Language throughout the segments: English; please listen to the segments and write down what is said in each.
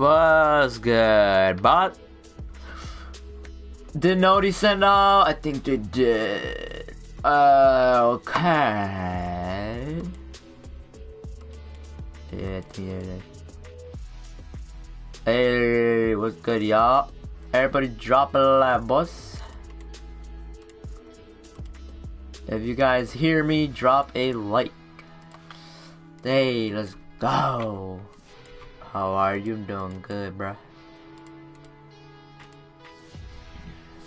What's good, bot? Didn't notice at all? I think they did. Okay. Hey, what's good, y'all? Everybody drop a like, boss. If you guys hear me, drop a like. Hey, let's go. How are you doing? Good, bro.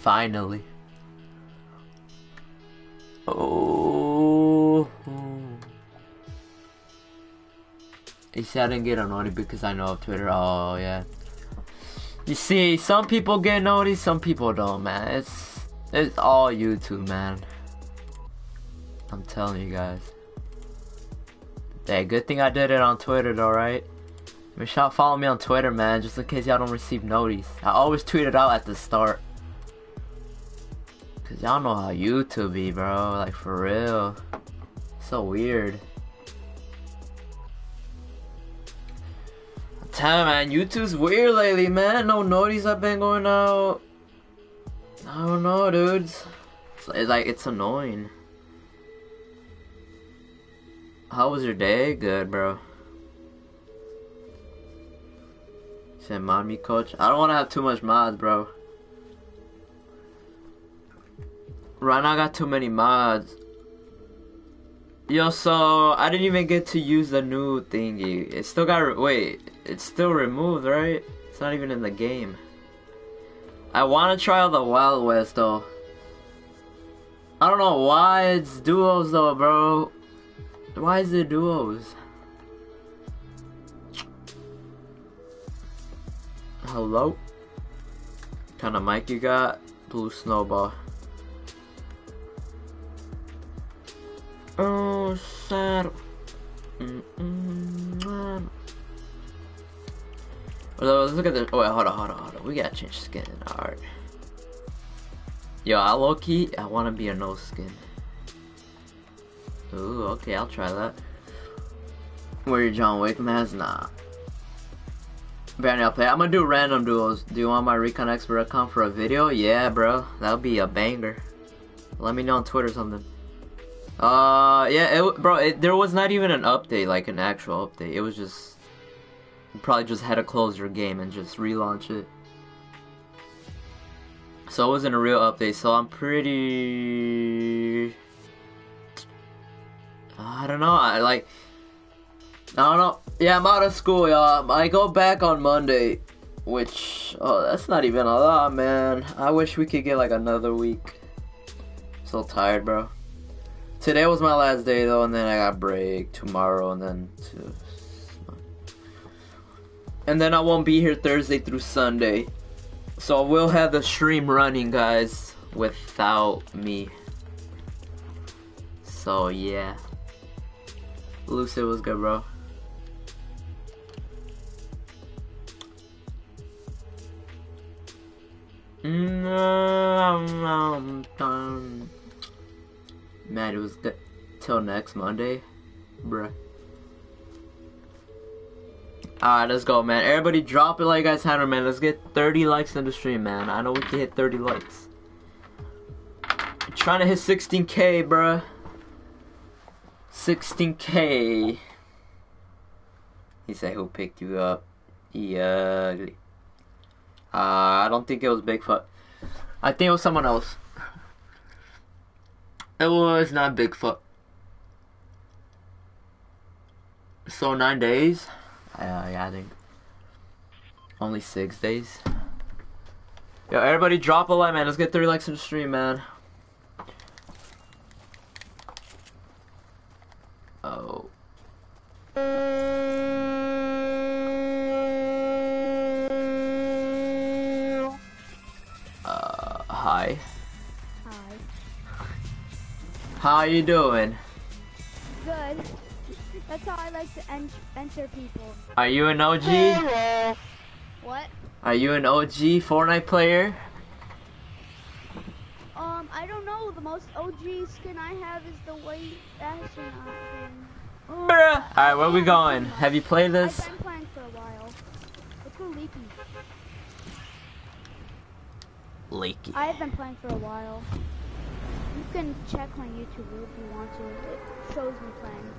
Finally. Oh. You see, I didn't get a notice because I know of Twitter. Oh, yeah. You see, some people get noticed, some people don't, man. It's all YouTube, man. I'm telling you guys. Hey, good thing I did it on Twitter, though, right? Make sure y'all follow me on Twitter, man, just in case y'all don't receive notice. I always tweet it out at the start. Cause y'all know how YouTube be, bro. Like, for real. So weird. I'm telling you, man, YouTube's weird lately, man. No notice I've been going out. I don't know, dudes. It's like, it's annoying. How was your day? Good, bro. Said mod me, coach. I don't want to have too much mods, bro. Right now I got too many mods. Yo, so I didn't even get to use the new thingy. It still got wait, it's still removed, right? It's not even in the game. I want to try all the Wild West though. I don't know why it's duos though, bro. Why is it duos? Hello? What kind of mic you got? Blue Snowball. Oh, sad. Let's look at this. Oh, wait, hold on. We gotta change skin. Alright. Yo, I low key, I wanna be a no skin. Ooh, okay, I'll try that. Where your John Wick mask? Nah. Brani, I'll play. I'm gonna do random duos. Do you want my Recon Expert account for a video? Yeah, bro. That'll be a banger. Let me know on Twitter or something. Yeah, there was not even an update, like an actual update. It was just... You probably just had to close your game and just relaunch it. So it wasn't a real update, so I'm pretty... I don't know, I don't know. Yeah, I'm out of school, y'all. I go back on Monday, which, oh, that's not even a lot, man. I wish we could get, like, another week. I'm so tired, bro. Today was my last day, though, and then I got break tomorrow, and then... And then I won't be here Thursday through Sunday. So we'll have the stream running, guys, without me. So, yeah. Lucid was good, bro. Man, it was good till next Monday, bruh. Alright, let's go, man. Everybody drop it like you guys had, man. Let's get 30 likes in the stream, man. I know we can hit 30 likes. I'm trying to hit 16K, bruh. 16K. He said, who picked you up? Yeah. I don't think it was Bigfoot. I think it was someone else. It was not Bigfoot. So 9 days? Yeah, I think. Only 6 days. Yo, everybody drop a like, man. Let's get 30 likes in the stream, man. Oh. Hi. Hi. How you doing? Good. That's how I like to enter people. Are you an OG? What? Are you an OG Fortnite player? I don't know. The most OG skin I have is the white astronaut thing. Bruh! Alright, where we going? Have you played this? I've been playing for a while. It's Leaky. I've been playing for a while. You can check my YouTube if you want to. It shows me playing.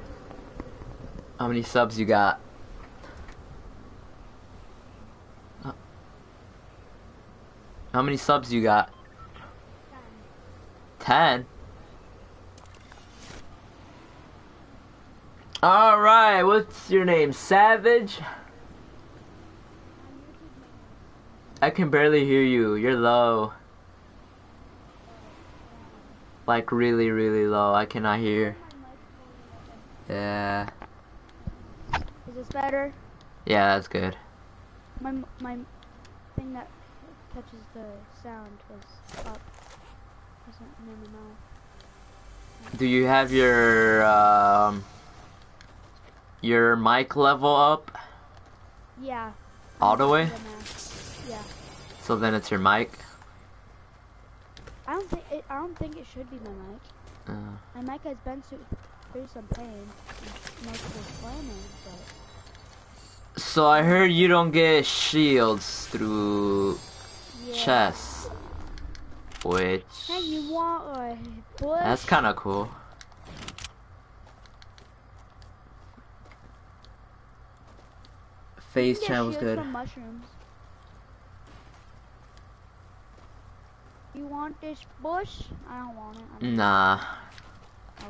How many subs you got? How many subs you got? 10. 10? Alright, what's your name? Savage? I can barely hear you. You're low. Like really, really low. I cannot hear. Yeah. Is this better? Yeah, that's good. My thing that catches the sound was up. Doesn't remember now. Do you have your mic level up? Yeah. All the way? Yeah. So then it's your mic? I don't think it should be my mic. My mic has been through some pain. Multiple planning, but... So I heard you don't get shields through chests. Which... Hey, you want a bush? That's kind of cool. Face channel was good. You want this bush? I don't want it. Nah. Okay.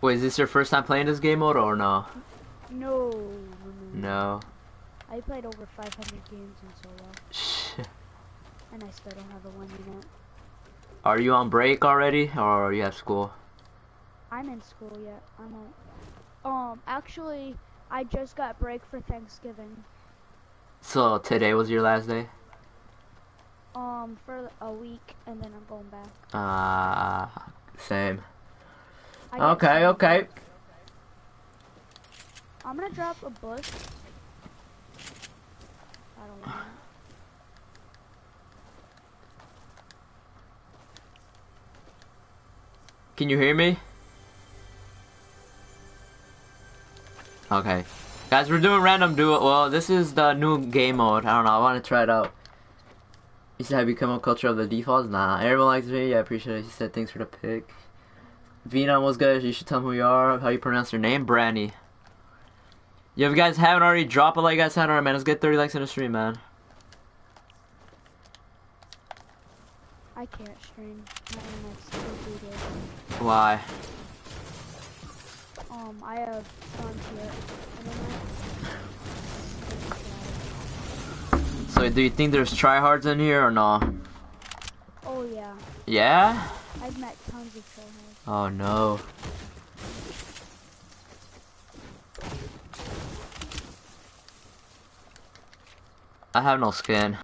Wait, is this your first time playing this game mode or no? No. I played over 500 games in solo. Shit. And I still don't have a 1 unit. Are you on break already or are you at school? I'm in school yet. I'm on. Actually, I just got break for Thanksgiving. So today was your last day? For a week, and then I'm going back. Ah, same. Okay. I'm gonna drop a bush. I don't want it. Can you hear me? Okay. Guys, we're doing random duo. Well, this is the new game mode. I don't know. I want to try it out. You said, have you become a culture of the defaults? Nah, everyone likes me. Yeah, I appreciate it. You said, thanks for the pick. Vina was good. You should tell me who you are, how you pronounce your name. Brani. Yo, if you guys haven't already, drop a like, guys. Alright, man. Let's get 30 likes in the stream, man. I can't stream. Why? I have gone to it. So do you think there's tryhards in here or no? Oh yeah. Yeah? I've met tons of tryhards. Oh no. I have no skin.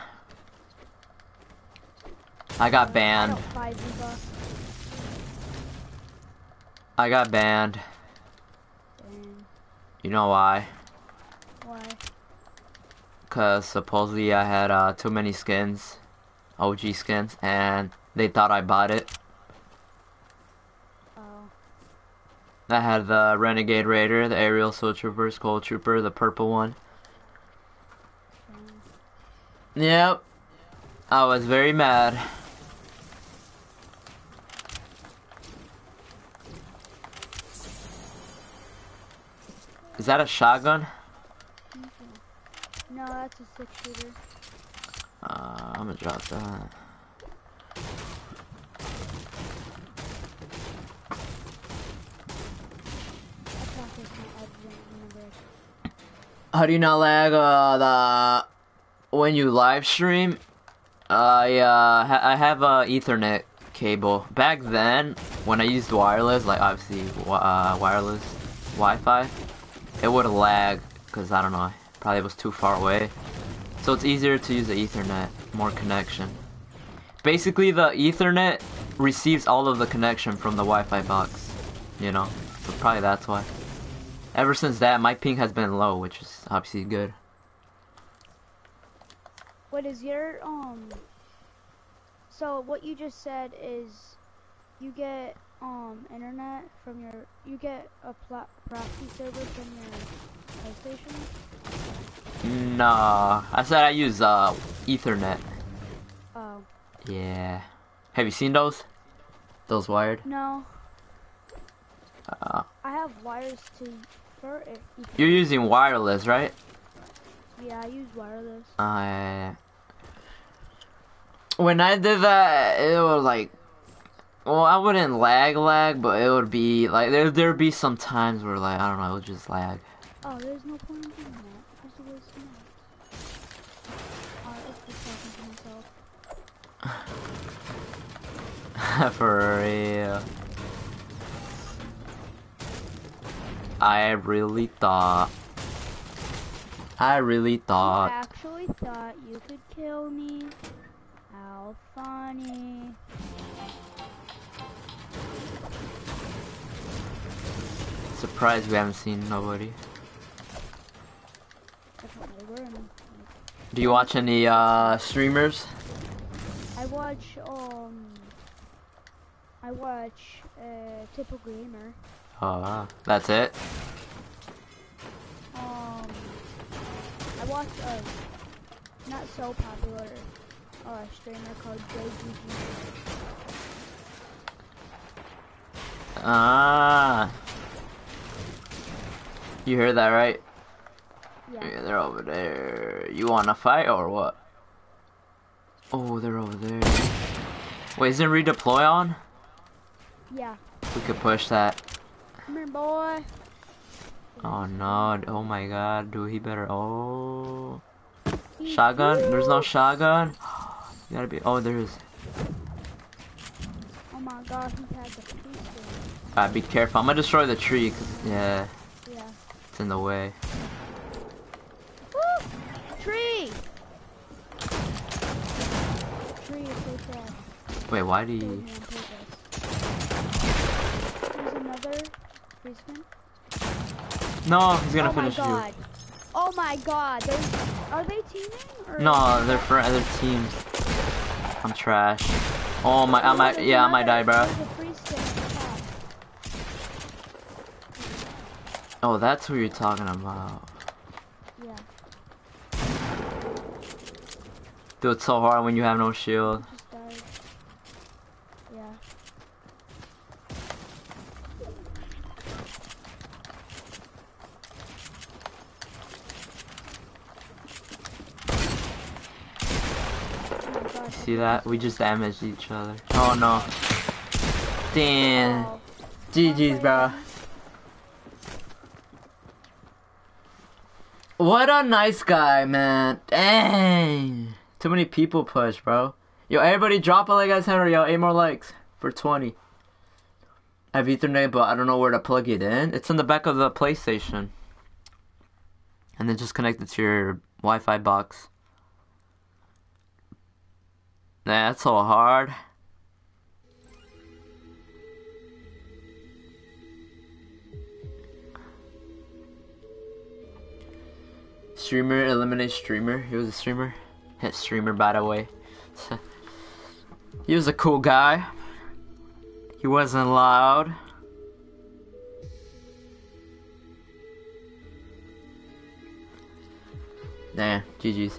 I got banned. I got banned. Damn. You know why? Why? Because supposedly I had too many skins, OG skins, and they thought I bought it. Oh. I had the Renegade Raider, the Aerial Soul Trooper, Skull Trooper, the purple one. Yep. I was very mad. Is that a shotgun? No, that's a 6-shooter. I'm gonna drop that. How do you not lag when you live stream? I have a Ethernet cable. Back then, when I used wireless, like obviously wireless Wi-Fi, it would lag because I don't know. Probably was too far away, so it's easier to use the Ethernet, more connection. Basically, the Ethernet receives all of the connection from the Wi-Fi box, you know, so probably that's why. Ever since that, my ping has been low, which is obviously good. What is your, so what you just said is you get, internet from your, you get a proxy server from your PlayStation? Nah, I said I use Ethernet. Oh. Yeah. Have you seen those? Those wired? No. I have wires to. You're using wireless, right? Yeah, I use wireless. When I did that, it was like, well, I wouldn't lag, but it would be like there'd be some times where like I don't know, it would just lag. Oh, there's no point in doing that. There's a waste of time. Alright, let's be talking to myself. For real. I really thought. You actually thought you could kill me. How funny. Surprised we haven't seen nobody. Do you watch any streamers? I watch Typical Gamer. Oh, wow. That's it? I watch a not so popular streamer called JGG. Ah. You heard that right? Yeah, they're over there. You wanna fight or what? Oh, they're over there. Wait, isn't redeploy on? Yeah. We could push that. Come here, boy. Oh no, oh my god, dude, he better, oh. Shotgun? There's no shotgun? You gotta be, oh, there is. Oh my god, he had the tree. Alright, be careful, I'm gonna destroy the tree, cause, yeah. Yeah. It's in the way. Woo! Tree! Tree is so fast. Wait, why do you... There's another policeman. No, he's gonna finish you. Oh my god, are they teaming? Or no, they're for other teams. I'm trash. Oh my, I might die, bro. Oh, that's who you're talking about. Yeah. Dude, it's so hard when you have no shield. See that? We just damaged each other. Oh no. Damn. Oh. GG's, bro. What a nice guy, man. Dang. Too many people push, bro. Yo, everybody drop a like on Henry. Yo, 8 more likes for 20. I have Ethernet, but I don't know where to plug it in. It's in the back of the PlayStation. And then just connect it to your Wi-Fi box. Nah, that's so hard. Streamer, eliminate streamer. He was a streamer. Hit streamer, by the way. He was a cool guy. He wasn't loud. Nah, GG's.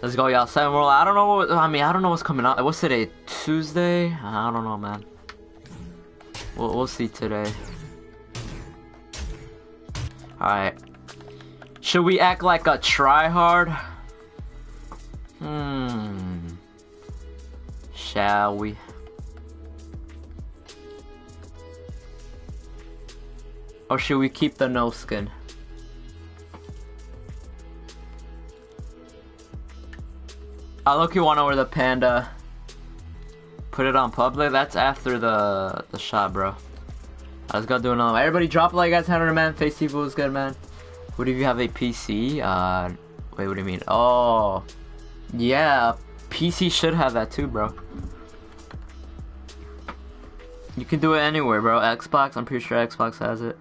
Let's go, y'all. 7 more. I don't know what, I don't know what's coming out. What's today? Tuesday? I don't know, man. We'll see today. Alright. Should we act like a tryhard? Shall we? Or should we keep the no skin? I look, you wanna wear the panda. Put it on public. That's after the shot, bro. Let's go do another one. Everybody drop a like, guys. 100, man. Face people is good, man. What if you have a PC? Wait, what do you mean? Oh, yeah. PC should have that too, bro. You can do it anywhere, bro. Xbox. I'm pretty sure Xbox has it.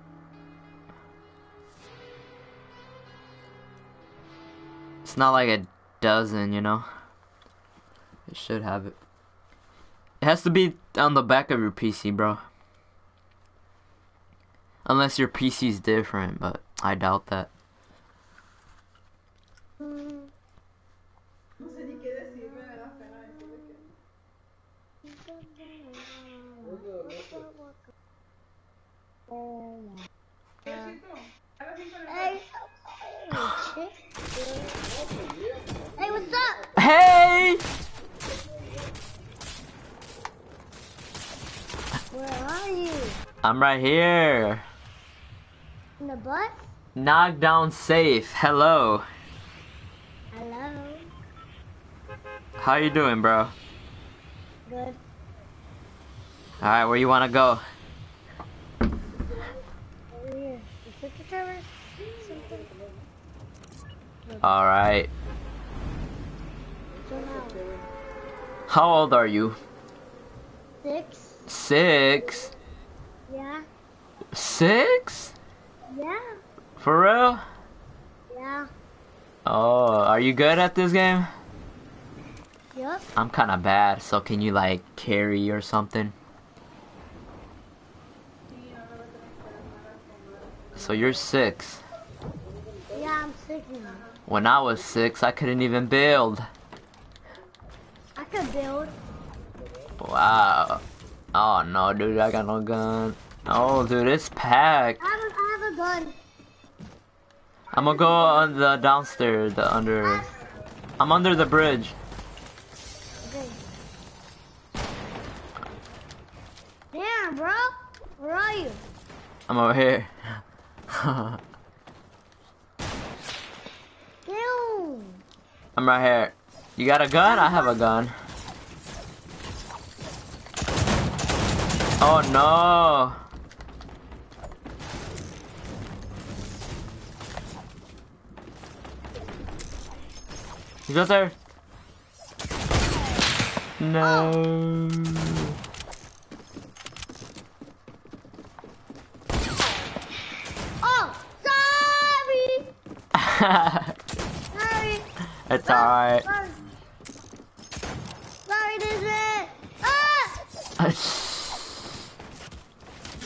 It's not like a dozen, you know. It should have it. It has to be on the back of your PC, bro. Unless your PC's different, but I doubt that. Hey, what's up? Hey! Where are you? I'm right here. In the bus? Knockdown safe. Hello. Hello. How you doing, bro? Good. All right, where you wanna go? Over here. The Twitter tower? Something. All right. How old are you? 6. 6? Yeah. 6? Yeah. For real? Yeah. Oh, are you good at this game? Yep. I'm kind of bad, so can you like carry or something? So you're 6. Yeah, I'm 6 now. When I was 6, I couldn't even build. I could build. Wow. Oh no, dude, I got no gun. Oh, dude, it's packed. I have a gun. I'm gonna go on the downstairs, I'm under the bridge. Okay. Damn, bro. Where are you? I'm over here. Damn. I'm right here. You got a gun? I have a gun. Oh no! He's out there! No! Oh. Oh, sorry! Sorry! It's alright. Sorry, this man! Ah!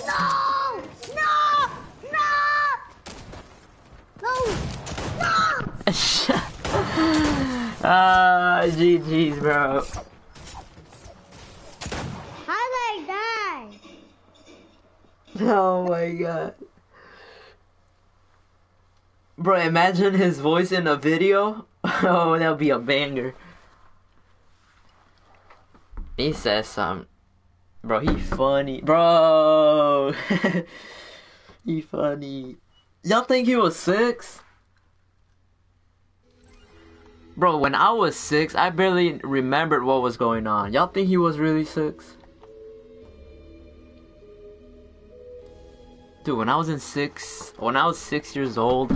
No! No! No! No! No! GG's, bro. How did I die? Oh my god. Bro, imagine his voice in a video. Oh, that would be a banger. He says something. Bro, he funny. Bro! He funny. Y'all think he was 6? Bro, when I was 6, I barely remembered what was going on. Y'all think he was really 6? Dude, when I was 6 years old,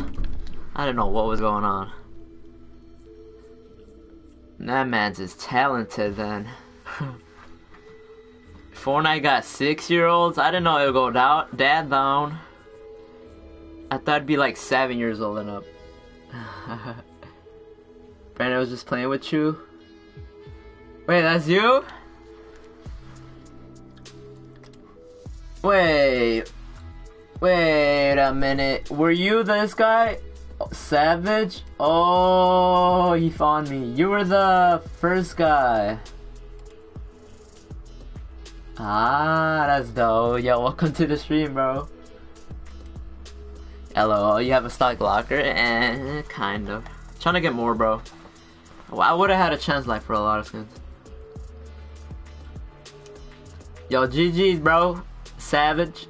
I didn't know what was going on. That man's just talented then. Fortnite got 6-year-olds. I didn't know it would go down. Dad down. I thought it'd be like 7 years old and up. Brandon was just playing with you. Wait, that's you? Wait a minute. Were you this guy? Oh, Savage? Oh, he found me. You were the first guy. Ah, that's dope. Yo, welcome to the stream, bro. LOL, you have a stock locker? Eh, kind of. Trying to get more, bro. Well, I would have had a chance, like, for a lot of skins. Yo, GG's, bro. Savage.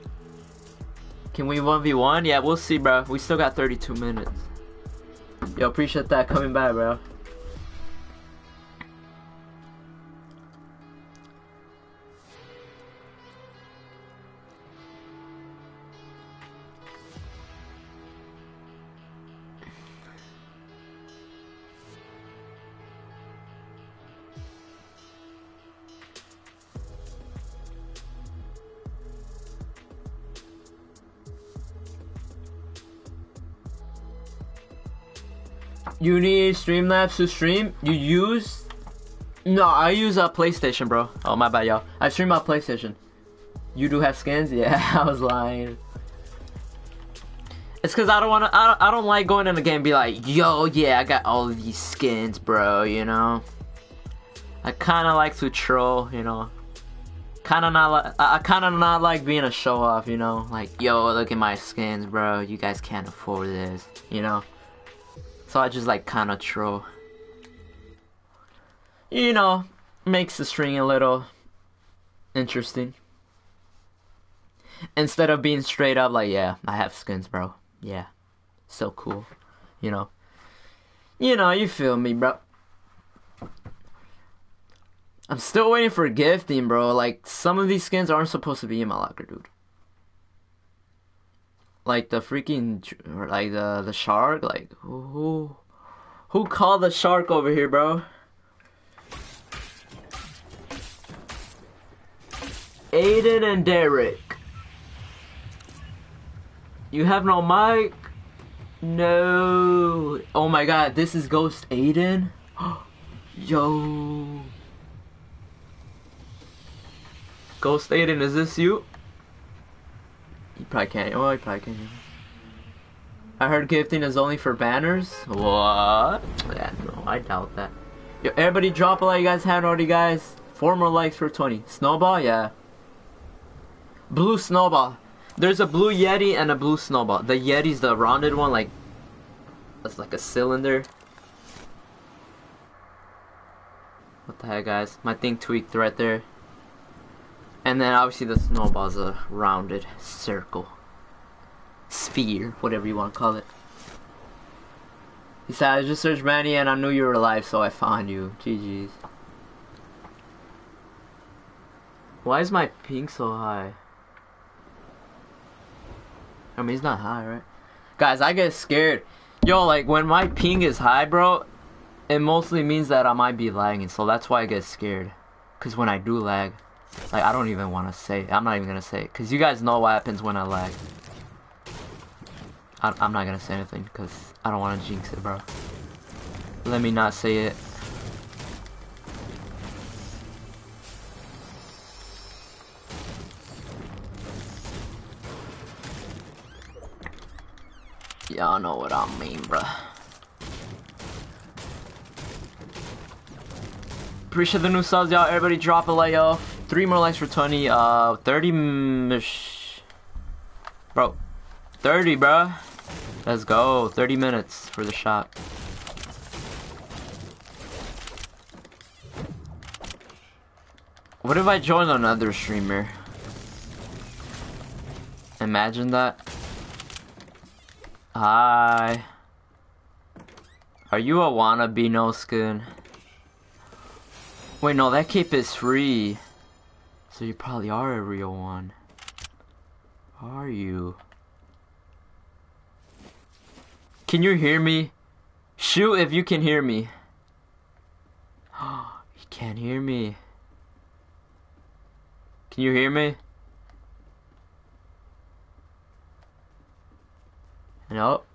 Can we 1v1? Yeah, we'll see, bro. We still got 32 minutes. Yo, appreciate that coming by, bro. You need Streamlabs to stream? You use? No, I use a PlayStation, bro. Oh, my bad, y'all. I stream on PlayStation. You do have skins? Yeah, I was lying. It's because I don't like going in the game and be like, yo, yeah, I got all of these skins, bro, you know? I kind of like to troll, you know? I kind of not like being a show off, you know, like, yo, look at my skins, bro, you guys can't afford this, you know, so I just like kind of troll, you know, makes the stream a little interesting, instead of being straight up like, yeah, I have skins, bro, yeah, so cool, you know, you feel me, bro. I'm still waiting for gifting, bro. Like, some of these skins aren't supposed to be in my locker, dude. Like, the freaking... Like, the shark. Like, who called the shark over here, bro? Aiden and Derek. You have no mic? No. Oh, my God. This is Ghost Aiden? Yo... Ghost Aiden, is this you? You probably can't. Oh, you probably can't. I heard gifting is only for banners. What? Yeah, no, I doubt that. Yo, everybody drop a like, you guys haven't already, guys. 4 more likes for 20. Snowball, yeah. Blue Snowball. There's a blue Yeti and a blue Snowball. The Yeti's the rounded one, like... That's like a cylinder. What the heck, guys? My thing tweaked right there. And then obviously the Snowball's a rounded circle, sphere, whatever you want to call it. He said, I just searched Brani and I knew you were alive, so I found you. GG's. Why is my ping so high? I mean, it's not high, right? Guys, I get scared. Yo, like when my ping is high, bro, it mostly means that I might be lagging, so that's why I get scared. Cause when I do lag. Like, I don't even want to say it. I'm not even going to say it. Because you guys know what happens when I lag. I'm not going to say anything. Because I don't want to jinx it, bro. Let me not say it. Y'all know what I mean, bro. Appreciate the new subs, y'all. Everybody drop a like, yo. 3 more likes for 20, 30, bro, 30, bro, let's go, 30 minutes for the shot. What if I join another streamer? Imagine that. Hi. Are you a wannabe no skin? Wait, no, that cape is free. So you probably are a real one. Are you? Can you hear me? Shoot if you can hear me. Oh, you can't hear me. Can you hear me? Nope.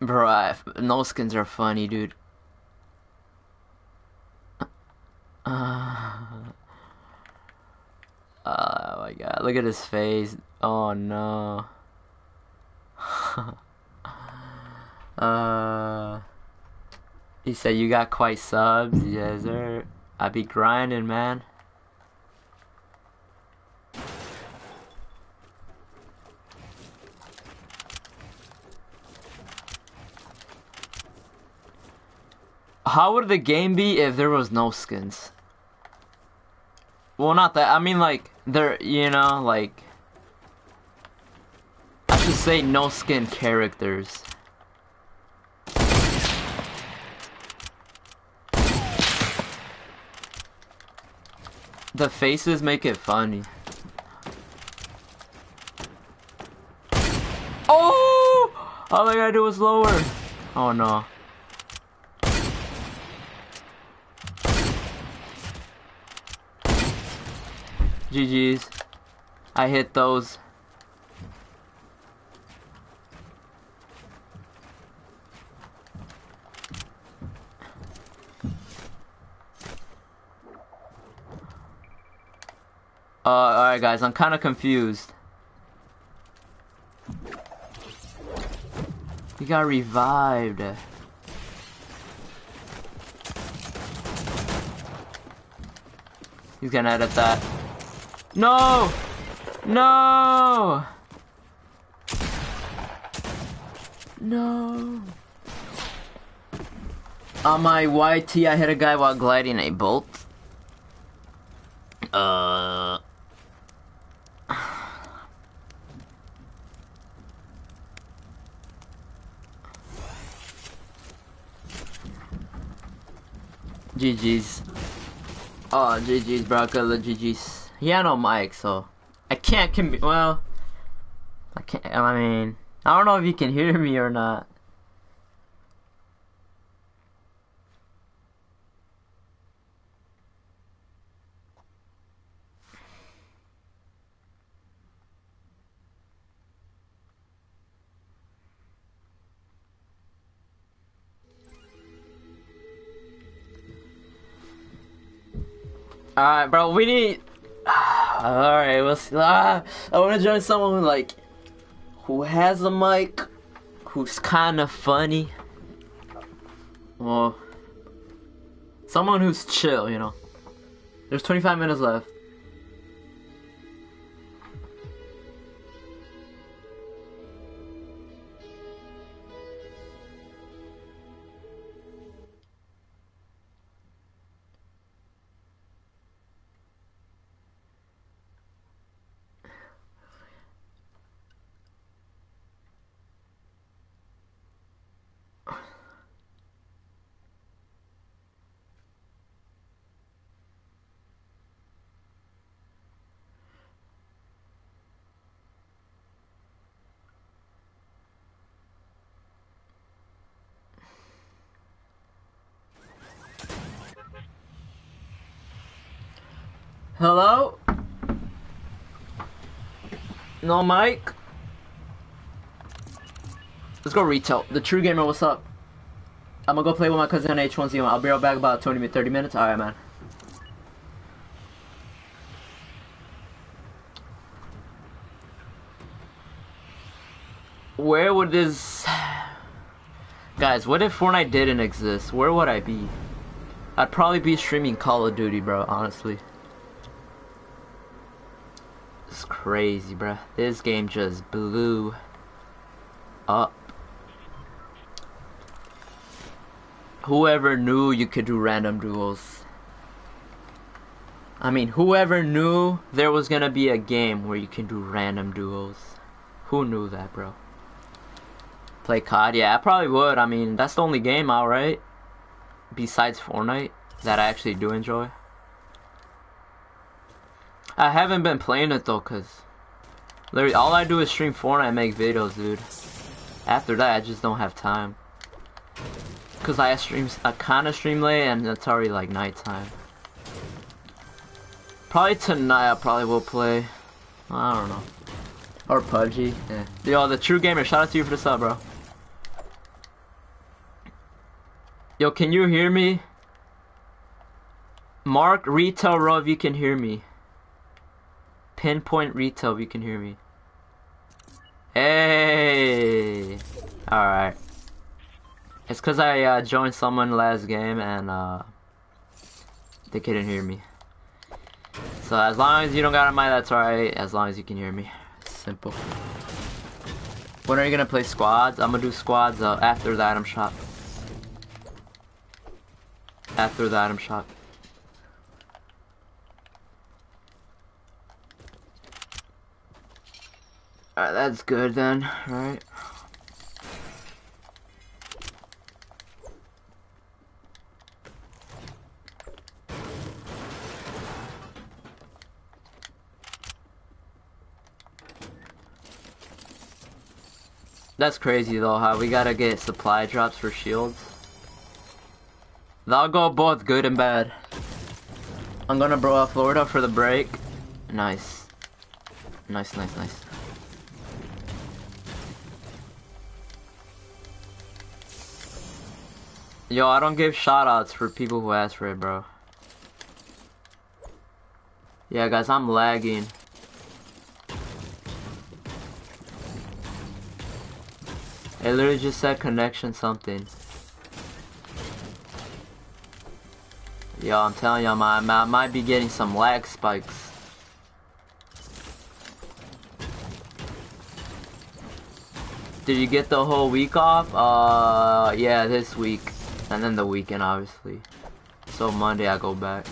Bruh, no skins are funny, dude. Oh my god, look at his face. Oh no. He said you got quite subs. Yes sir, I be grinding, man. How would the game be if there was no skins? Well, not that. I mean, like, there, you know, like... I should say no skin characters. The faces make it funny. Oh! All I gotta do is lower. Oh, no. GG's. I hit those. Alright guys, I'm kinda confused. We got revived. He's gonna edit that. No! No! No! On my YT, I hit a guy while gliding a bolt. GG's. Oh, GG's, bro. Good luck, GG's. He had no mic, so I can't well, I can't. I mean, I don't know if you can hear me or not. Alright, bro, we need... Alright, we'll see. I want to join someone, like, who has a mic, who's kind of funny. Well, someone who's chill, you know. There's 25 minutes left. Hello? No mic? Let's go retail. The True Gamer, what's up? I'm gonna go play with my cousin on H1Z1. I'll be right back about 20 to 30 minutes. Alright, man. Where would this... Guys, what if Fortnite didn't exist? Where would I be? I'd probably be streaming Call of Duty, bro, honestly. It's crazy, bruh. This game just blew up. Whoever knew you could do random duels? I mean, whoever knew there was gonna be a game where you can do random duels? Who knew that, bro? Play COD? Yeah, I probably would. I mean, that's the only game, alright? Besides Fortnite, that I actually do enjoy. I haven't been playing it though, cause literally all I do is stream Fortnite and make videos, dude. After that, I just don't have time. Cause I kinda stream late, and it's already like nighttime. Probably tonight, I probably will play. I don't know. Or PUBG. Yeah. Yo, the True Gamer, shout out to you for the sub, bro. Yo, can you hear me? Mark Retail Row, if you can hear me. Pinpoint Retail, if you can hear me. Hey! Alright. It's because I joined someone last game and they couldn't hear me. So as long as you don't got a mic, that's alright. As long as you can hear me. Simple. When are you going to play squads? I'm going to do squads after the item shop. After the item shop. Alright, that's good then, alright. That's crazy though, how we gotta get supply drops for shields. That'll go both good and bad. I'm gonna bro out Florida for the break. Nice. Nice, nice, nice. Yo, I don't give shoutouts for people who ask for it, bro. Yeah, guys, I'm lagging. It literally just said connection something. Yo, I'm telling you, I might be getting some lag spikes. Did you get the whole week off? Yeah, this week. And then the weekend, obviously. So Monday I go back.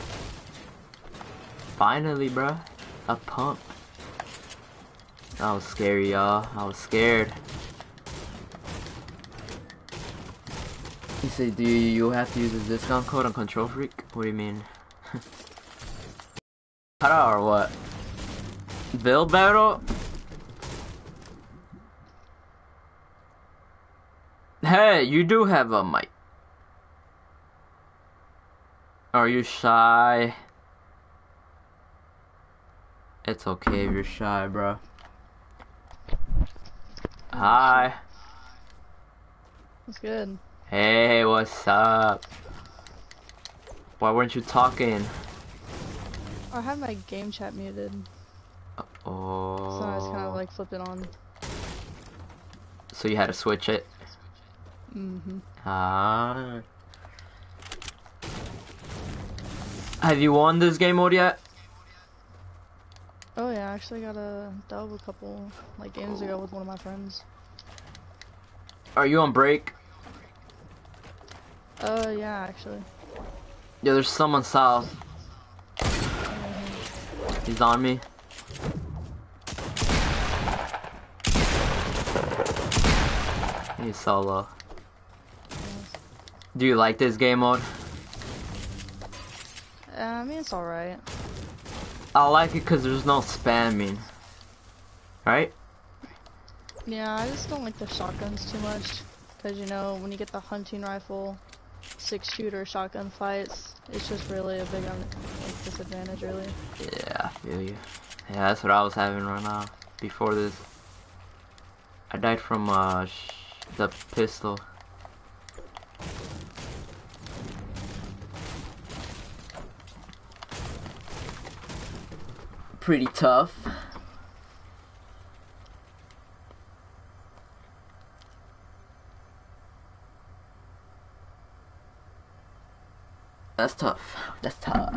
Finally, bruh. A pump. That was scary, y'all. I was scared. You say, do you have to use a discount code on kontrolfreek? What do you mean? Kata or what? Build battle? Hey, you do have a mic. Are you shy? It's okay if you're shy, bro. Hi. What's good? Hey, what's up? Why weren't you talking? I had my game chat muted. Oh. So I was kind of like flipping on. So you had to switch it? Mm-hmm. Ah. Have you won this game mode yet? Oh yeah, I actually got a dub a couple like games ago with one of my friends. Are you on break? Yeah, actually. Yeah, there's someone south. He's on me. He's solo. Do you like this game mode? I mean, it's alright. I like it because there's no spamming. Right? Yeah, I just don't like the shotguns too much. Because, you know, when you get the hunting rifle, 6-shooter shotgun fights, it's just really a big like, disadvantage, really. Yeah, I feel you. Yeah, that's what I was having right now. Before this, I died from the pistol. Pretty tough. That's tough. That's tough.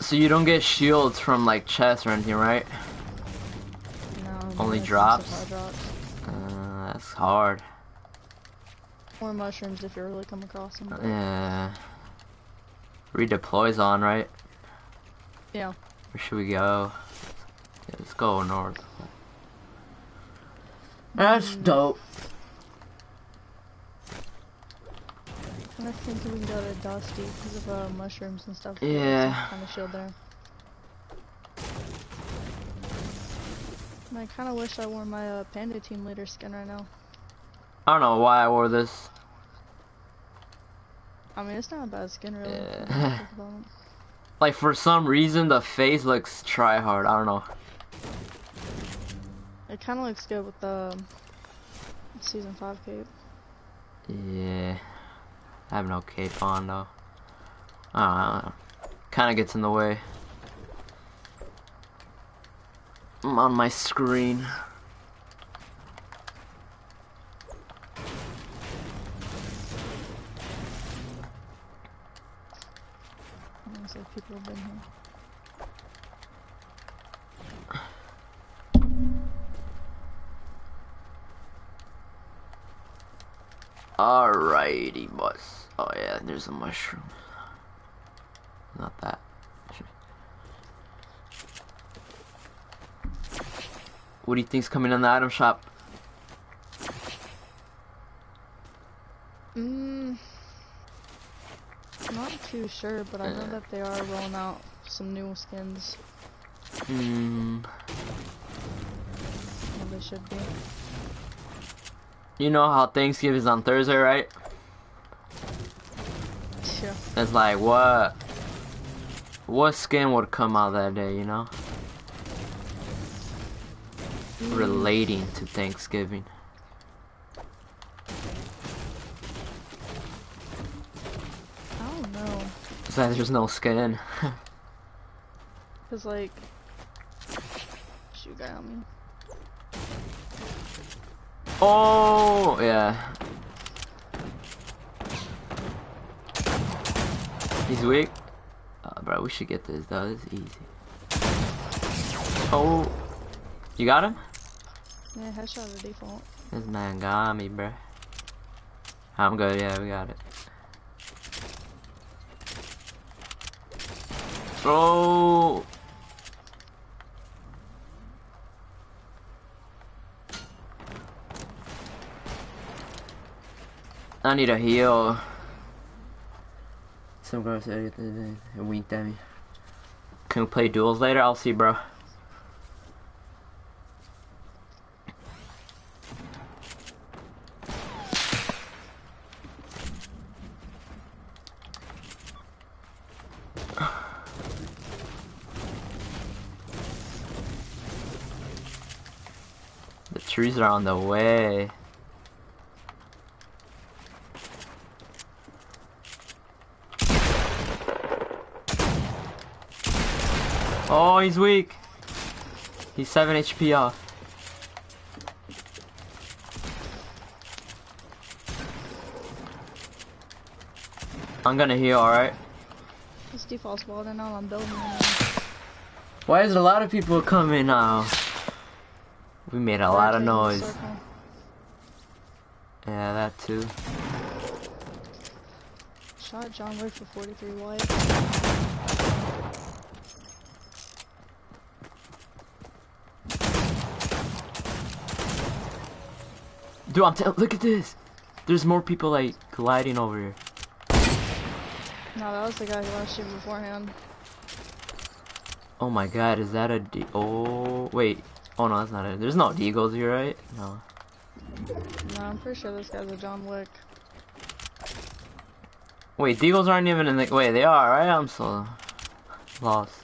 So you don't get shields from like chests or anything, right? No. Only drops? That's hard. Or mushrooms if you really come across them. Yeah. Redeploy's on, right? Yeah. Where should we go? Yeah, let's go north. That's dope. I think we can go to Dusty because of mushrooms and stuff. Yeah. Kind of shield there. And I kind of wish I wore my Panda Team Leader skin right now. I don't know why I wore this. I mean, it's not a bad skin, really. Yeah. Like, for some reason, the face looks try-hard. I don't know. It kind of looks good with the Season 5 cape. Yeah. I have no cape on, though. I don't know. Kind of gets in the way. I'm on my screen. People have been here. Alrighty, boss. Oh yeah, there's a mushroom. Not that. What do you think's coming in the item shop? Too sure, but I know that they are rolling out some new skins. Well, they should be. You know how Thanksgiving is on Thursday, right? Sure. It's like what skin would come out that day, you know? Relating to Thanksgiving. That there's no skin. Cause like, shoot, got me. Oh, yeah. He's weak. Bro, we should get this, though. This is easy. Oh. You got him? Yeah, headshot is the default. This man got me, bro. I'm good, yeah, we got it. Bro! I need a heal. Some girl said it winked at me. Can we play duels later? I'll see, bro. The trees are on the way. Oh, he's weak. He's 7 HP off. I'm gonna heal, alright? It's default spawn and all, I'm building now. Why is a lot of people coming now? We made a lot of noise. Yeah, that too. Shot John Wick for 43 white. Dude, I'm telling, look at this. There's more people like gliding over here. No, that was the guy who watched you beforehand. Oh my God, is that a D? Oh wait, oh no, that's not it. There's no deagles here, right? No. No, I'm pretty sure this guy's a John Wick. Wait, deagles aren't even in the. Wait, they are, right? I'm so lost.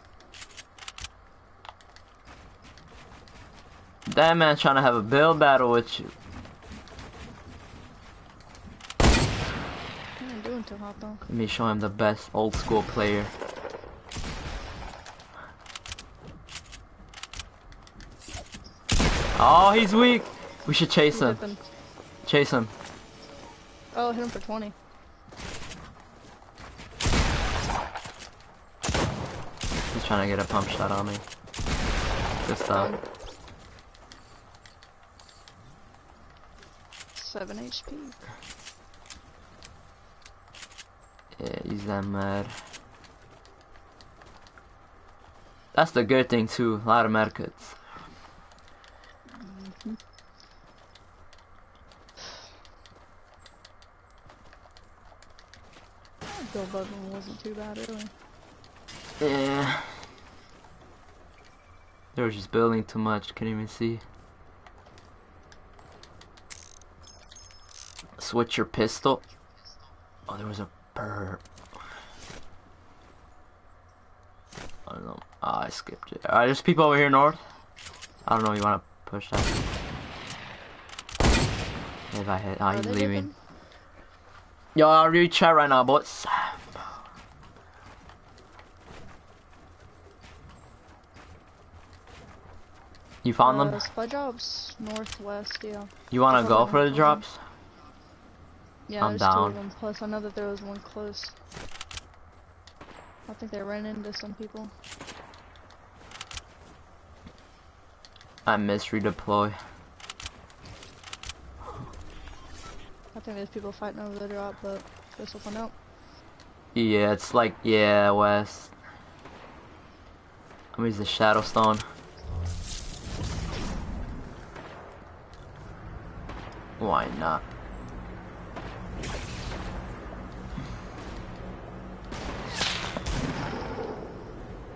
That man's trying to have a build battle with you. Let me show him the best old school player. Oh, he's weak. We should chase him. Chase him. Oh, hit him for 20. He's trying to get a pump shot on me. Good stuff. 7 HP. Yeah, he's that mad. That's the good thing too, a lot of mad cuts. Mm-hmm. Bill Budman wasn't too bad early. Yeah. They were just building too much, couldn't even see. Switch your pistol. Oh, there was a burp. I don't know. Oh, I skipped it. Alright, there's people over here north. I don't know, you wanna push that? If I hit, oh, he's leaving. Yo, I'll reach chat right now, boys. You found them? Spud drops northwest, yeah. You wanna go for the drops? Yeah, I'm down. Two of them. Plus, I know that there was one close. I think they ran into some people. I miss redeploy. I think there's people fighting over the drop, but this will find out. Yeah, it's like, yeah, west. I'm gonna use the Shadowstone. Why not?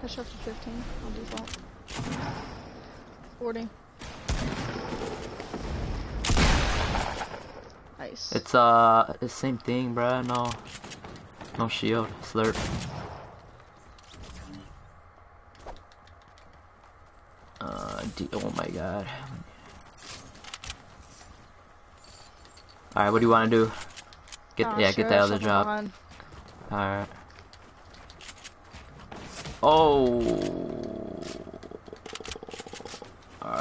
Headshot for 15 on default. 40. Nice. It's the same thing, bruh. No shield. Slurp. Oh my God. All right, what do you want to do? Get yeah, sure, get that other job. All right. Oh,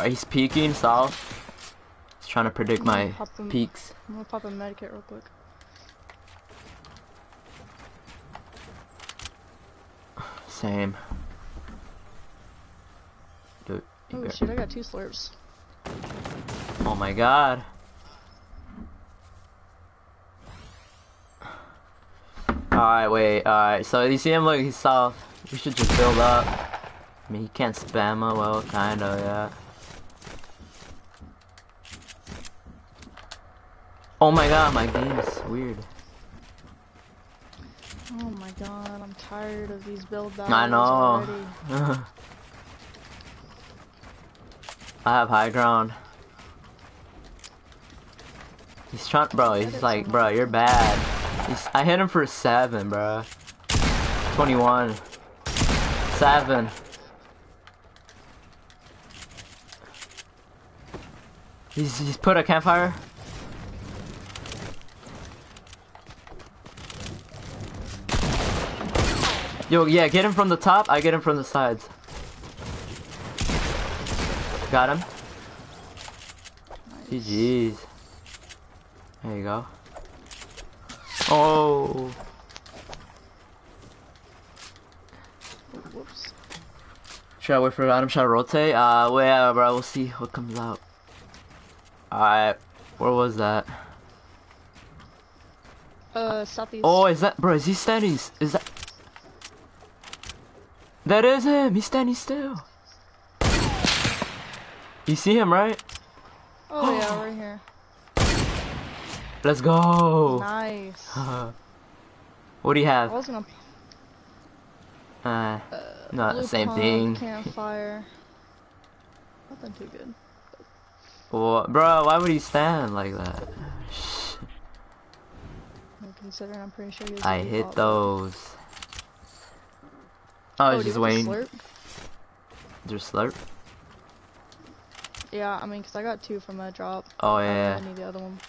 He's peeking south. He's trying to predict my peaks. I'm gonna pop a medkit real quick. Same. Dude, oh shit, I got 2 slurps. Oh my god. Alright, wait, alright, so you see him, look, he's south. We should just build up. I mean, he can't spam, well, kinda, yeah. Oh my god, my game is weird. Oh my god, I'm tired of these build battles. I know. I have high ground. He's trying, bro, he's like, bro, you're bad. He's, I hit him for 7, bro. 21. 7. He's put a campfire. Yo, yeah, get him from the top. I get him from the sides. Got him. Nice. GG's. There you go. Oh. Whoops. Should I wait for item? Should I rotate? Wait, bro. We'll see what comes out. Alright. Where was that? Southeast. Oh, is that, bro? Is he standing? Is that? That is him! He's standing still! You see him, right? Oh, yeah, right here. Let's go! Nice. What do you have? I was gonna... not the same thing. Campfire. Nothing too good. Well, bro, why would he stand like that? Considering I'm pretty sure I hit those. Oh, just waiting. Just slurp? Yeah, I mean, because I got 2 from that drop. Oh, yeah. I need the other one.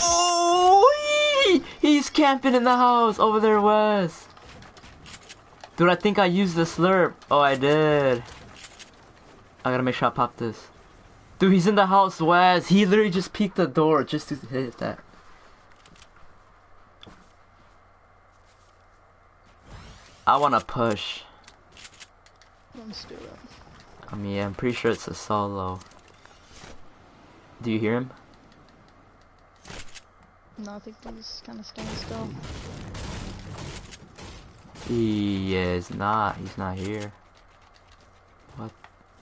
Oh, he's camping in the house over there, Wes. Dude, I think I used the slurp. Oh, I did. I gotta make sure I pop this. Dude, he's in the house, Wes. He literally just peeked the door just to hit that. I wanna push. Let's do it. I mean, yeah, I'm pretty sure it's a solo. Do you hear him? No, I think he's kinda standing still. He is not. He's not here. What?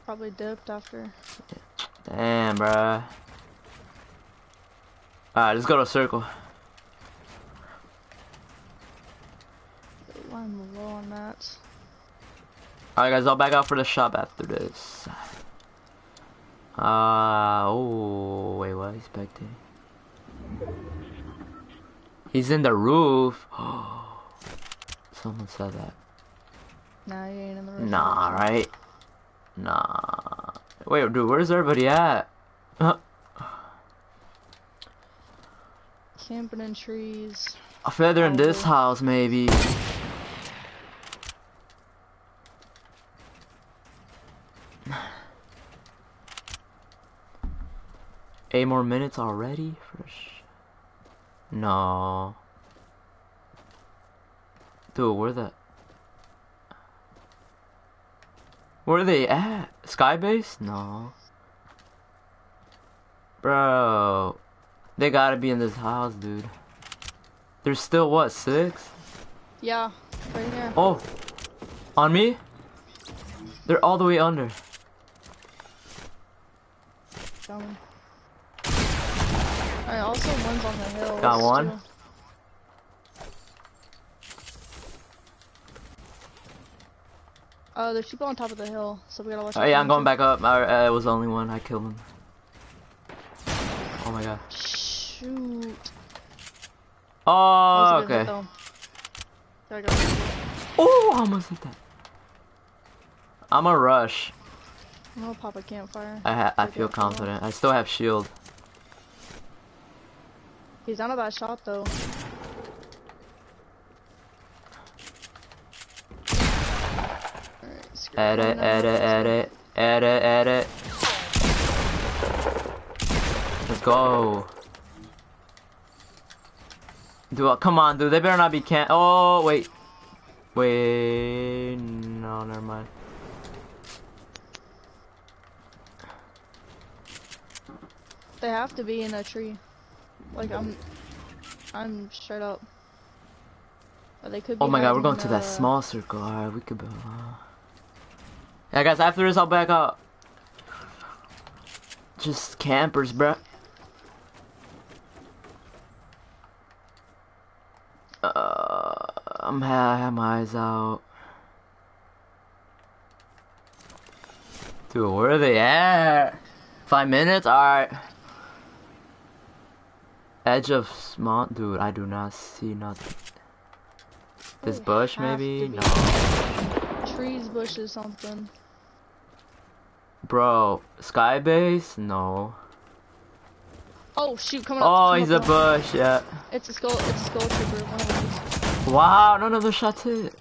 Probably dipped after. Damn, bruh. Alright, let's go to a circle. I'm low on that. Alright guys, I'll back out for the shop after this. Oh wait, what? He's back there. He's in the roof. Oh, someone said that. Nah, he ain't in the roof. Nah, right? Nah. Wait, dude, where's everybody at? Camping in trees. I feel like they're in this house, maybe. Eight more minutes already? Fresh. No. Dude, where are they at? Skybase? No. Bro. They gotta be in this house, dude. There's still, what, 6? Yeah, right here. Oh. On me? They're all the way under. Dumb. I also one's on the hill. Got one. Too. There's people on top of the hill, so we gotta watch. Oh yeah, I'm going back up. It was the only one I killed him. Oh my god. Shoot. Oh okay. Hit, there I go. Oh, almost hit that. I'm a rush. I'm gonna pop a campfire. I feel confident. I still have shield. He's out of that shot though. Edit. Let's go. Dude, come on, dude. They better not be can. Oh, wait. Wait. No, never mind. They have to be in a tree. Like, I'm straight up. But they could be. Oh my god, we're going to that small circle. Alright, we could be. Yeah, guys, after this, I'll back up. Just campers, bruh. I have my eyes out. Dude, where are they at? 5 minutes? Alright. Edge of small. Dude, I do not see nothing. This bush, maybe? No. Trees, bushes, something. Bro, sky base? No. Oh shoot! Come on! Oh, he's a bush. Yeah. It's a skull. It's a skull trooper. One of these. Wow! None of those shots hit.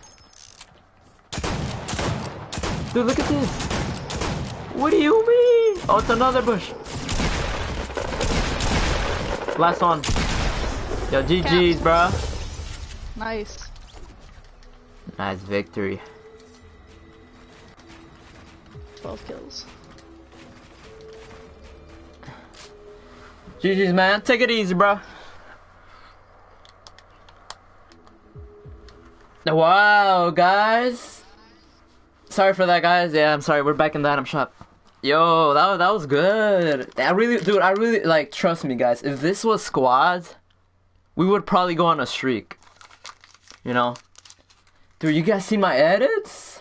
Dude, look at this. What do you mean? Oh, it's another bush. Last one. Yo, GGs, bruh. Nice. Nice victory. 12 kills. GG's, man. Take it easy, bro. Wow, guys. Sorry for that, guys. Yeah, I'm sorry. We're back in the item shop. Yo, that was good. I really, like, trust me, guys. If this was squads, we would probably go on a streak. You know? Dude, you guys see my edits?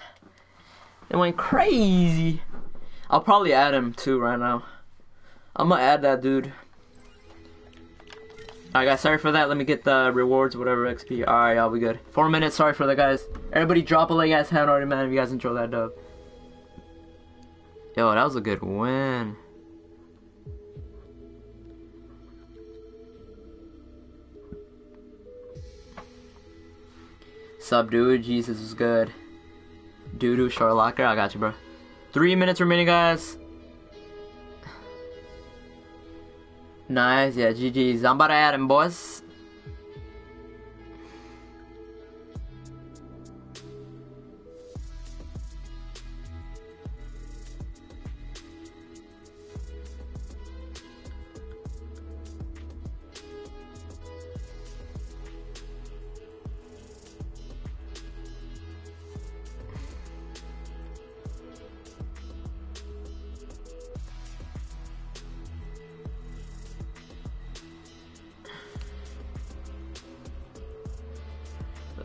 They went crazy. I'll probably add him, too, right now. I'm gonna add that dude. Alright guys, sorry for that. Let me get the rewards, whatever XP. Alright, y'all, we good. 4 minutes, sorry for that, guys. Everybody drop a like, guys, haven't already, man, if you guys enjoy that dub. Yo, that was a good win. Sub dude, Jesus was good. Doo-doo, short locker, I got you, bro. 3 minutes remaining, guys. Nice, yeah, GG's. I'm about to add him, boys.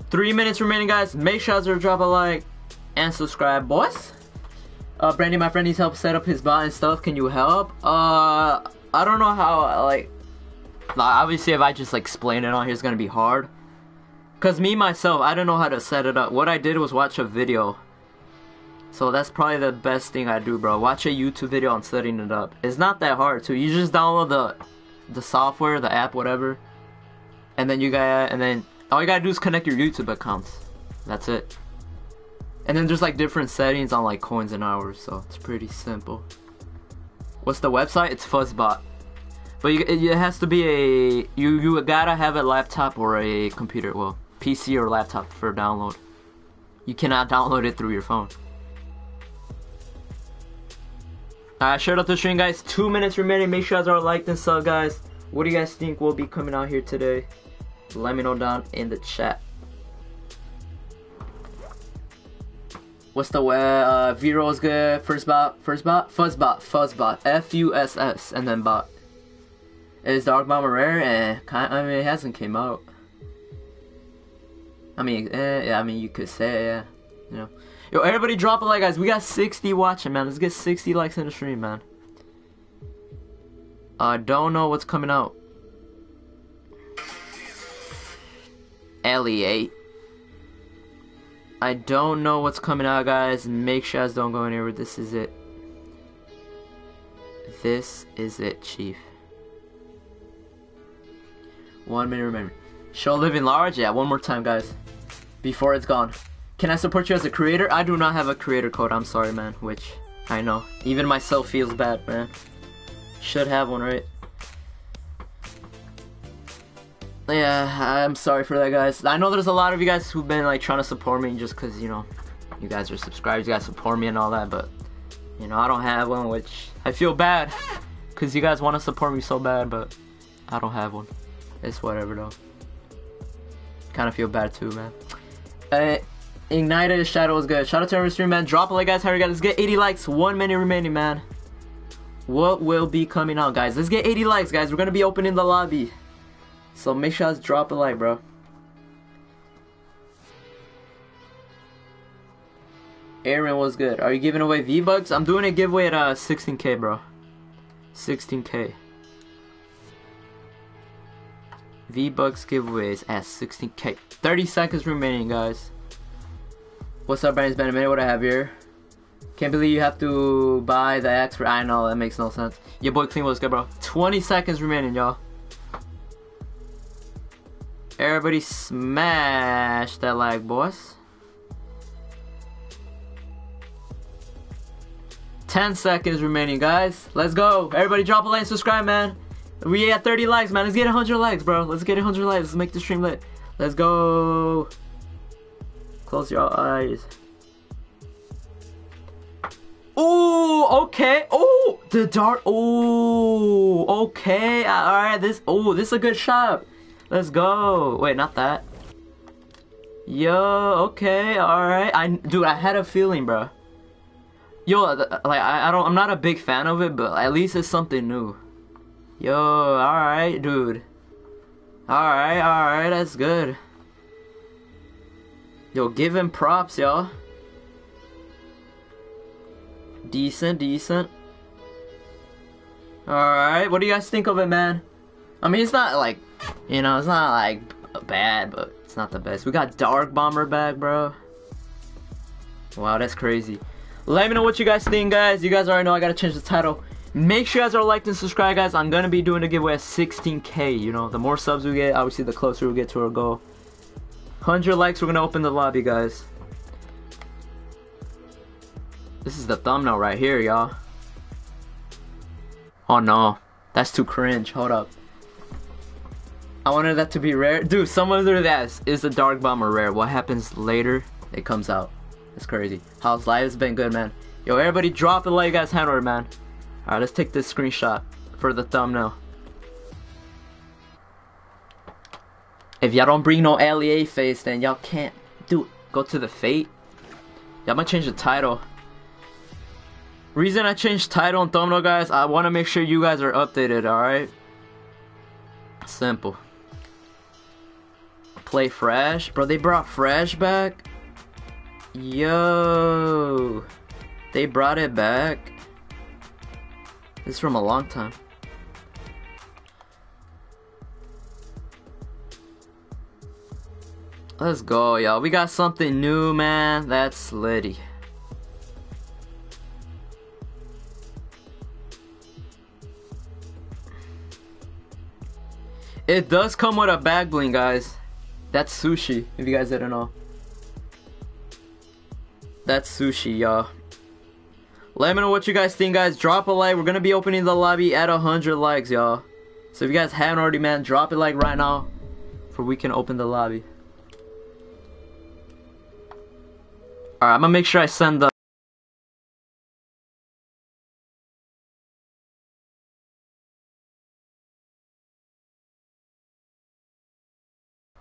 Three minutes remaining, guys. Make sure to drop a like and subscribe, boys. Brandy, my friend, he's helped set up his bot and stuff. Can you help? I don't know how, like obviously if I just, like, explain it on here, it's gonna be hard. Cause me, myself, I don't know how to set it up. What I did was watch a video. So that's probably the best thing I do, bro. Watch a YouTube video on setting it up. It's not that hard, too. You just download the software, the app, whatever. And then you got, and then all you gotta do is connect your YouTube accounts. That's it. And then there's, like, different settings on, like, coins and hours, so it's pretty simple. What's the website? It's FuzzBot. But it has to be a... You gotta have a laptop or a computer. Well, PC or laptop for download. You cannot download it through your phone. Alright, shout out to the stream, guys. 2 minutes remaining. Make sure you guys are liked and sub, guys. What do you guys think will be coming out here today? Let me know down in the chat. What's the way? Vero is good. FuzzBot. F-U-S-S and then bot. Is Dark Bomber rare? I mean, it hasn't came out. I mean, yeah, I mean, you could say, yeah. You know. Yo, everybody drop a like, guys. We got 60 watching, man. Let's get 60 likes in the stream, man. I don't know what's coming out. LE8. I don't know what's coming out, guys. Make sure guys don't go anywhere. This is it. This is it, Chief. 1 minute remaining. Show living large. Yeah, one more time, guys. Before it's gone. Can I support you as a creator? I do not have a creator code, I'm sorry, man. Which, I know. Even myself feels bad, man. Should have one, right? Yeah, I'm sorry for that, guys. I know there's a lot of you guys who've been, like, trying to support me just because, you know, you guys are subscribers, you guys support me and all that, but, you know, I don't have one, which I feel bad because you guys want to support me so bad, but I don't have one. It's whatever, though. Kind of feel bad, too, man. Ignited Shadow is good. Shout out to every stream, man. Drop a like, guys. How are you guys? Let's get 80 likes. 1 minute remaining, man. What will be coming out, guys? Let's get 80 likes, guys. We're going to be opening the lobby. So make sure I drop a like, bro. Aaron was good. Are you giving away V-Bucks? I'm doing a giveaway at 16K, bro. 16K. V-Bucks giveaways at 16K. 30 seconds remaining, guys. What's up, Brani? It's been a minute. What I have here? Can't believe you have to buy the axe for... I know, that makes no sense. Your boy Clean was good, bro. 20 seconds remaining, y'all. Everybody smash that like, boys. 10 seconds remaining, guys. Let's go. Everybody drop a like and subscribe, man. We at 30 likes, man. Let's get 100 likes, bro. Let's get 100 likes. Let's make the stream lit. Let's go. Close your eyes. Oh, okay. Oh, the dart. Oh, okay. All right, this. Oh, this is a good shot. Let's go. Wait, not that. Yo, okay, alright. Dude, I had a feeling, bro. Yo, like, I'm not a big fan of it, but at least it's something new. Yo, alright, dude. Alright, that's good. Yo, give him props, y'all. Decent. Alright, what do you guys think of it, man? I mean, it's not, like... You know, it's not like bad, but it's not the best. We got Dark Bomber back, bro. Wow, that's crazy. Let me know what you guys think, guys. You guys already know I gotta change the title. Make sure you guys are liked and subscribed, guys. I'm gonna be doing a giveaway at 16K. You know, the more subs we get, obviously, the closer we get to our goal. 100 likes, we're gonna open the lobby, guys. This is the thumbnail right here, y'all. Oh no, that's too cringe. Hold up. I wanted that to be rare. Dude, some of that is the Dark Bomber rare. What happens later, it comes out. It's crazy. How's life? It's been good, man. Yo, everybody drop a like, guys. Handle it, man. Alright, let's take this screenshot for the thumbnail. If y'all don't bring no LEA face, then y'all can't do it. Go to the fate. Y'all might change the title. Reason I changed title and thumbnail, guys, I want to make sure you guys are updated, alright? Simple. Play fresh, bro. They brought fresh back. Yo, they brought it back. This is from a long time. Let's go, y'all. We got something new, man. That's slitty. It does come with a back bling, guys. That's sushi, if you guys didn't know. That's sushi, y'all. Let me know what you guys think, guys. Drop a like. We're gonna be opening the lobby at 100 likes, y'all. So if you guys haven't already, man, drop it like right now for we can open the lobby. Alright, I'm gonna make sure I send the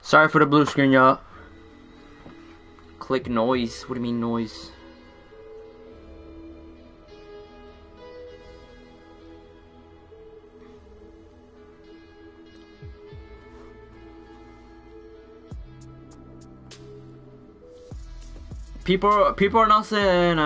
Sorry for the blue screen, y'all. Click noise. What do you mean noise? People are not saying.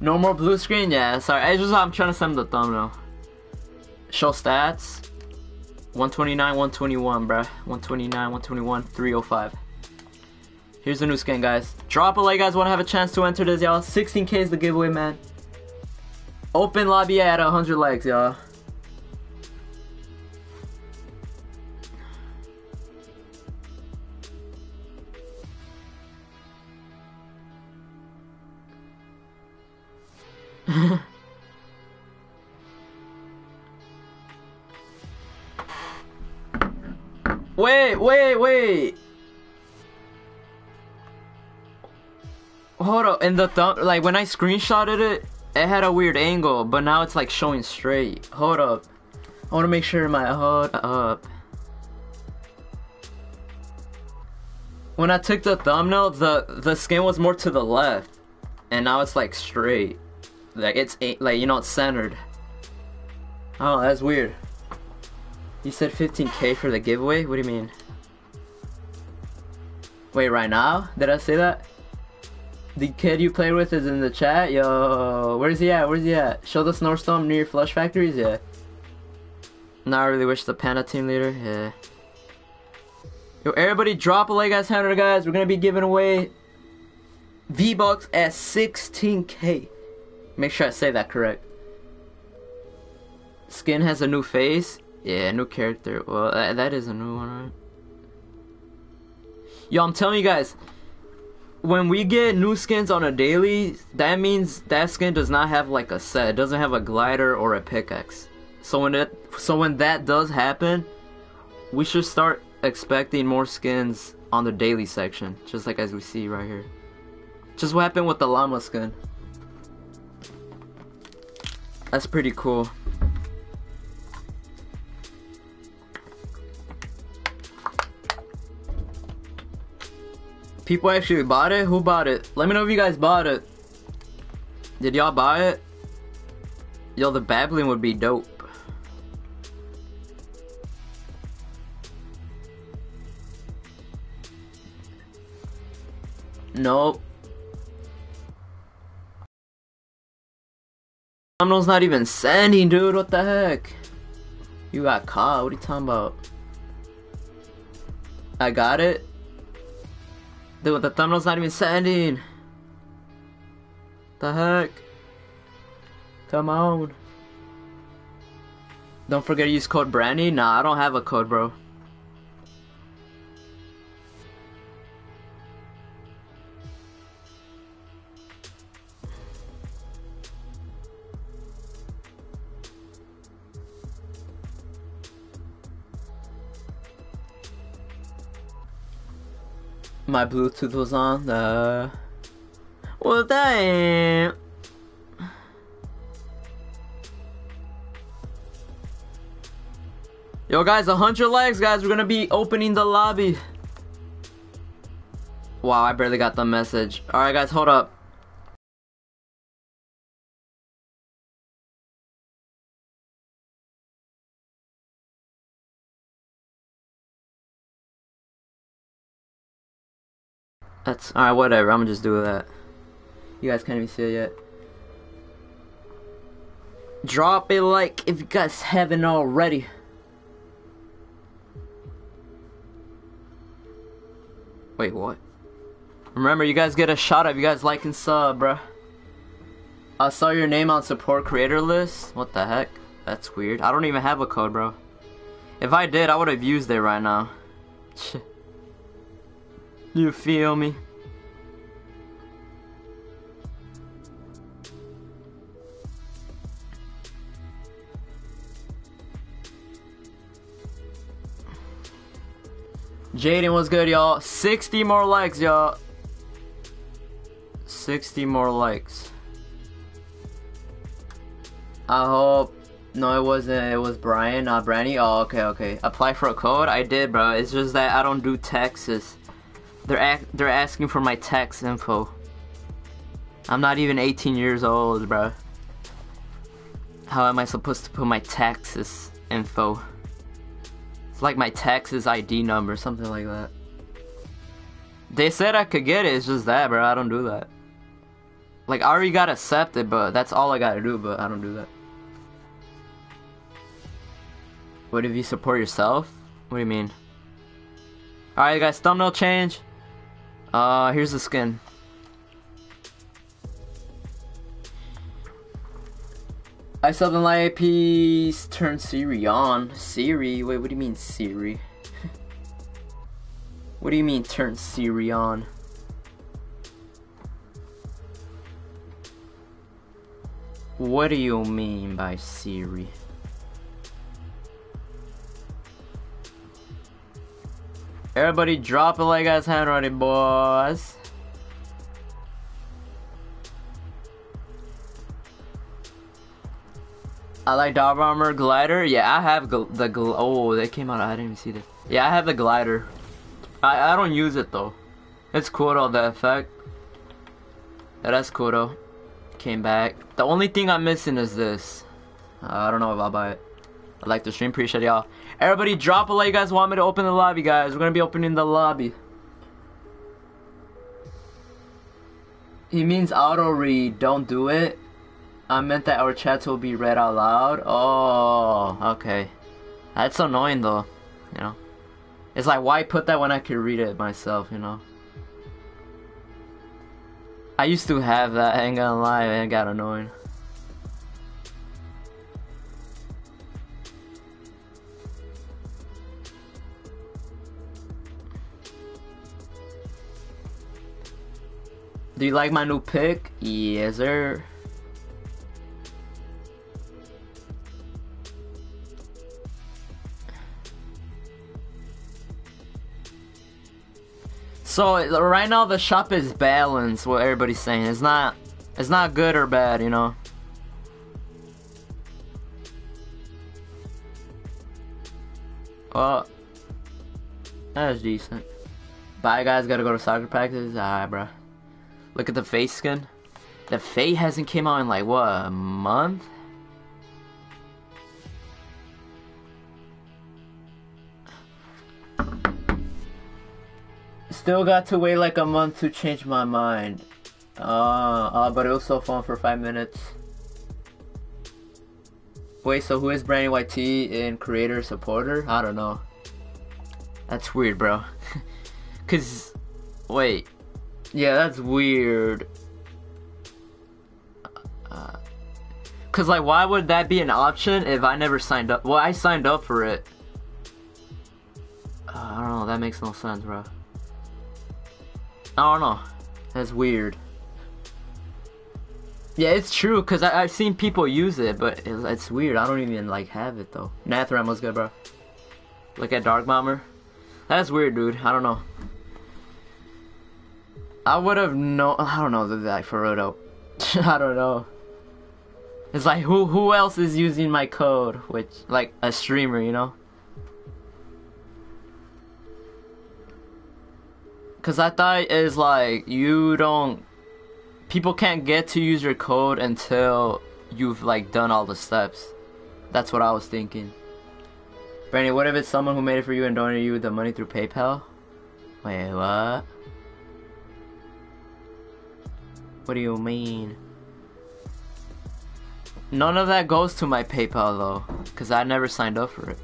No more blue screen? Yeah, sorry. I just, I'm trying to send the thumbnail. Show stats. 129, 121, bruh. 129, 121, 305. Here's the new skin, guys. Drop a like, guys. Want to have a chance to enter this, y'all. 16K is the giveaway, man. Open lobby at 100 likes, y'all. Wait, wait, wait. Hold up, and the thumb, like when I screenshotted it, it had a weird angle, but now it's like showing straight. Hold up. I wanna make sure my, hold up. When I took the thumbnail, the skin was more to the left. And now it's like straight. Like it's, like, you know, it's centered. Oh, that's weird. You said 15K for the giveaway? What do you mean? Wait, right now? Did I say that? The kid you played with is in the chat? Yo, where's he at? Where's he at? Show the snowstorm near Flush Factories? Yeah. Now I really wish the Panda Team Leader. Yeah. Yo, everybody drop a like, guys. 100, guys. We're going to be giving away V-Bucks at 16K. Make sure I say that correct. Skin has a new face. Yeah, new character. Well, that is a new one, right? Yo, I'm telling you guys, when we get new skins on a daily, that means that skin does not have like a set. It doesn't have a glider or a pickaxe. So when that does happen, we should start expecting more skins on the daily section, just like as we see right here. Just what happened with the llama skin. That's pretty cool. People actually bought it? Who bought it? Let me know if you guys bought it. Did y'all buy it? Yo, the babbling would be dope. Nope. Thumbnail's not even sending, dude. What the heck? You got caught. What are you talking about? I got it. Dude, the thumbnail's not even sending. The heck? Come on. Don't forget to use code Brani. Nah, I don't have a code, bro. My Bluetooth was on. Well, damn. Yo, guys, 100 likes, guys. We're gonna be opening the lobby. Wow, I barely got the message. All right, guys, hold up. That's alright, whatever. I'm gonna just do that. You guys can't even see it yet. Drop a like if you guys haven't already. Wait, what? Remember, you guys get a shout out if you guys like and sub, bruh. I saw your name on support creator list. What the heck? That's weird. I don't even have a code, bro. If I did, I would have used it right now. You feel me? Jaden, what's good, y'all? 60 more likes, y'all. 60 more likes. I hope. No, it wasn't. It was Brian, not Brandy. Oh, okay, okay. Apply for a code? I did, bro. It's just that I don't do Texas. They're asking for my tax info. I'm not even 18 years old, bro. How am I supposed to put my taxes info? It's like my taxes ID number, something like that. They said I could get it, it's just that, bro. I don't do that. Like, I already got accepted, but that's all I gotta do, but I don't do that. What if you support yourself? What do you mean? Alright, guys, thumbnail change. Here's the skin. I subbed in live peace. Turn Siri on. Siri? Wait, what do you mean Siri? What do you mean turn Siri on? What do you mean by Siri? Everybody drop it like I was handwriting, boys. I like Dark Bomber glider. Yeah, I have the oh, they came out. I didn't even see that. Yeah, I have the glider. I don't use it though. It's cool though, the effect. Yeah, that's cool though. Came back. The only thing I'm missing is this. I don't know if I'll buy it. I like the stream. Appreciate y'all. Everybody drop a like you guys want me to open the lobby, guys. We're gonna be opening the lobby. He means auto read. Don't do it. I meant that our chats will be read out loud. Oh, okay. That's annoying though, you know. It's like, why put that when I could read it myself, you know. I used to have that, I ain't gonna lie, man, it got annoying. Do you like my new pick? Yes, sir. So right now the shop is balanced, what everybody's saying. It's not good or bad, you know. Well, that's decent. Bye guys, gotta go to soccer practice. Alright, bro. Look at the face skin. The Fate hasn't came out in like what, a month? Still got to wait like a month to change my mind. But it was so fun for 5 minutes. Wait, so who is Brani YT in creator supporter? I don't know. That's weird, bro. Cause, wait. Yeah, that's weird. Cause like, why would that be an option if I never signed up? Well, I signed up for it. I don't know, that makes no sense, bro. I don't know. That's weird. Yeah, it's true, because I've seen people use it, but it's weird. I don't even, like, have it, though. Nathram was good, bro. Look at Dark Bomber. That's weird, dude. I don't know. I would have known. I don't know, like, for real, though. I don't know. It's like, who else is using my code? Which, like, a streamer, you know? Cause I thought it's like people can't get to use your code until you've like done all the steps. That's what I was thinking. Brani, what if it's someone who made it for you and donated you the money through PayPal? Wait, what? What do you mean? None of that goes to my PayPal though, cause I never signed up for it.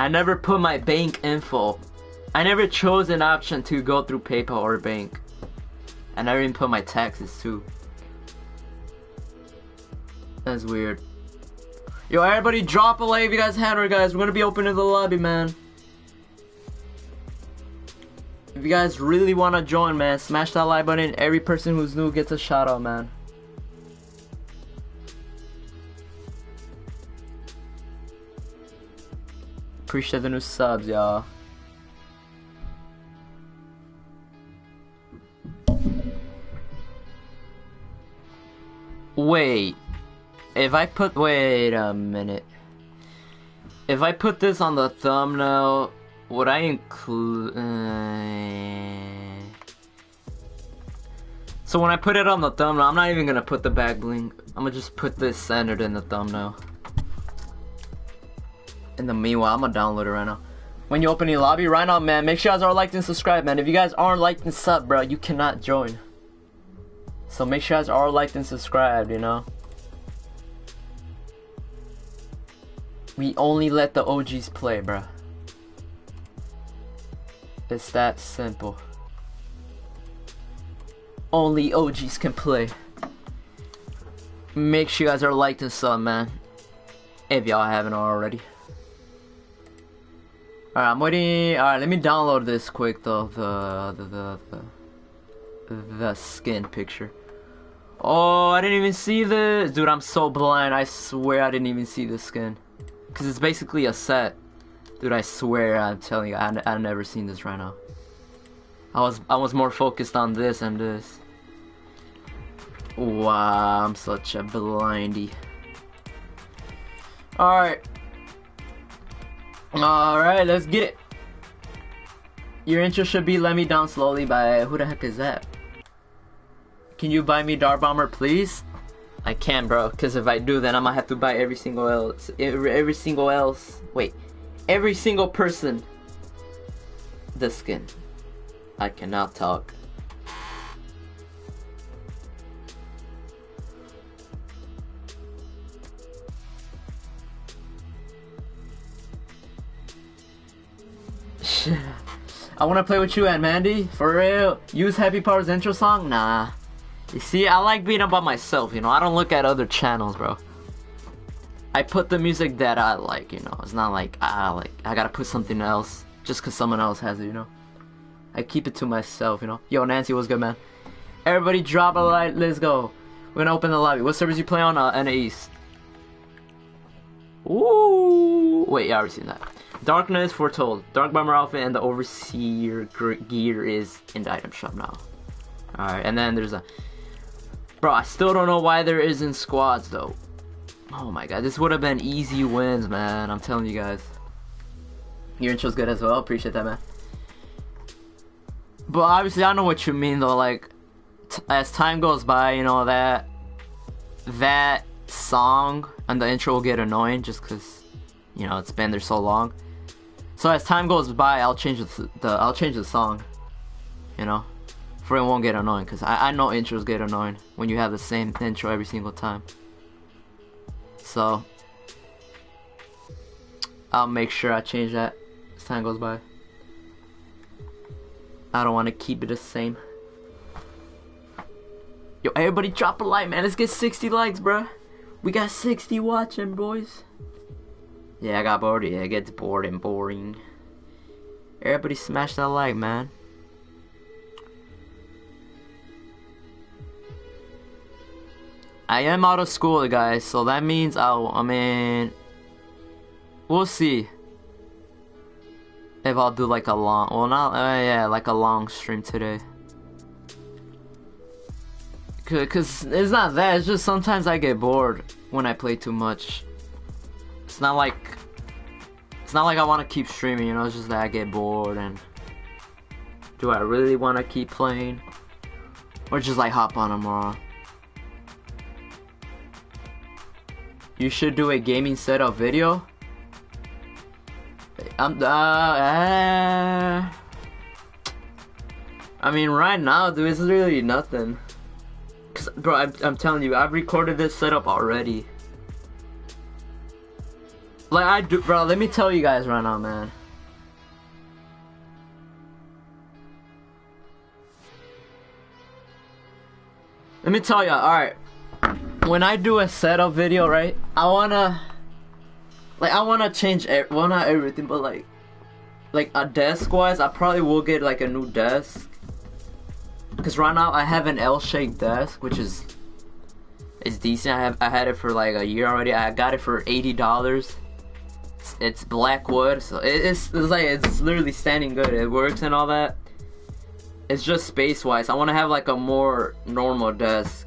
I never put my bank info. I never chose an option to go through PayPal or bank. I never even put my taxes too. That's weird. Yo, everybody drop a like if you guys had it, guys. We're gonna be open to the lobby, man. If you guys really wanna join, man, smash that like button. Every person who's new gets a shout out, man. Appreciate the new subs, y'all. Wait, wait a minute. If I put this on the thumbnail, would I include, so when I put it on the thumbnail, I'm not even gonna put the back bling. I'm gonna just put this centered in the thumbnail. In the meanwhile, I'm gonna download it right now. When you open your lobby right now, man, make sure you guys are liked and subscribed, man. If you guys aren't liked and subbed, bro, you cannot join. So make sure you guys are liked and subscribed, you know. We only let the OGs play, bro. It's that simple. Only OGs can play. Make sure you guys are liked and sub, man, if y'all haven't already. Alright, I'm waiting. Alright, let me download this quick though, the skin picture. Oh, I didn't even see this. Dude, I'm so blind. I swear I didn't even see this skin. Because it's basically a set. Dude, I swear, I'm telling you, I've never seen this right now. I was more focused on this and this. Wow, I'm such a blindy. Alright. Alright, let's get it. Your intro should be Let Me Down Slowly by who the heck is that? Can you buy me Dark Bomber, please? I can, bro, because if I do, then I'm gonna have to buy every single person the skin. I cannot talk. Shit. I wanna play with you and Mandy, for real. Use Happy Power's intro song? Nah. You see, I like being about myself, you know. I don't look at other channels, bro. I put the music that I like, you know. It's not like I gotta put something else just cause someone else has it, you know. I keep it to myself, you know. Yo, Nancy, what's good, man? Everybody drop a like, let's go. We're gonna open the lobby. What servers you play on? NA East. Ooh, wait, yeah, I already seen that. Darkness Foretold. Dark Bomber outfit and the Overseer gear is in the item shop now. Alright, and then there's a... Bro, I still don't know why there isn't squads, though. Oh my god, this would have been easy wins, man. I'm telling you guys. Your intro's good as well. Appreciate that, man. But obviously, I know what you mean, though. Like, as time goes by, you know, that song and the intro will get annoying just because, you know, it's been there so long. So as time goes by, I'll change the song, you know. For it won't get annoying, because I know intros get annoying when you have the same intro every single time. So I'll make sure I change that as time goes by. I don't want to keep it the same. Yo, everybody drop a like, man. Let's get 60 likes, bro. We got 60 watching, boys. Yeah, I got bored. Yeah, it gets bored and boring. Everybody smash that like, man. I am out of school, guys, so that means I mean, we'll see if I'll do like a long, well not, yeah, like a long stream today. Cause it's not that, it's just sometimes I get bored when I play too much. It's not like I want to keep streaming, you know, it's just that I get bored and do I really want to keep playing? Or just like hop on tomorrow. You should do a gaming setup video. I mean, right now, dude, it's really nothing. Cause, bro, I'm telling you, I've recorded this setup already. Like, I do, bro. Let me tell you guys right now, man. Let me tell you. All right. When I do a setup video, right, I wanna change, well not everything, but like a desk wise, I probably will get like a new desk. Cause right now I have an L-shaped desk, which is decent. I had it for like a year already. I got it for $80. It's black wood, so it's literally standing good. It works and all that. It's just space wise. I wanna have like a more normal desk.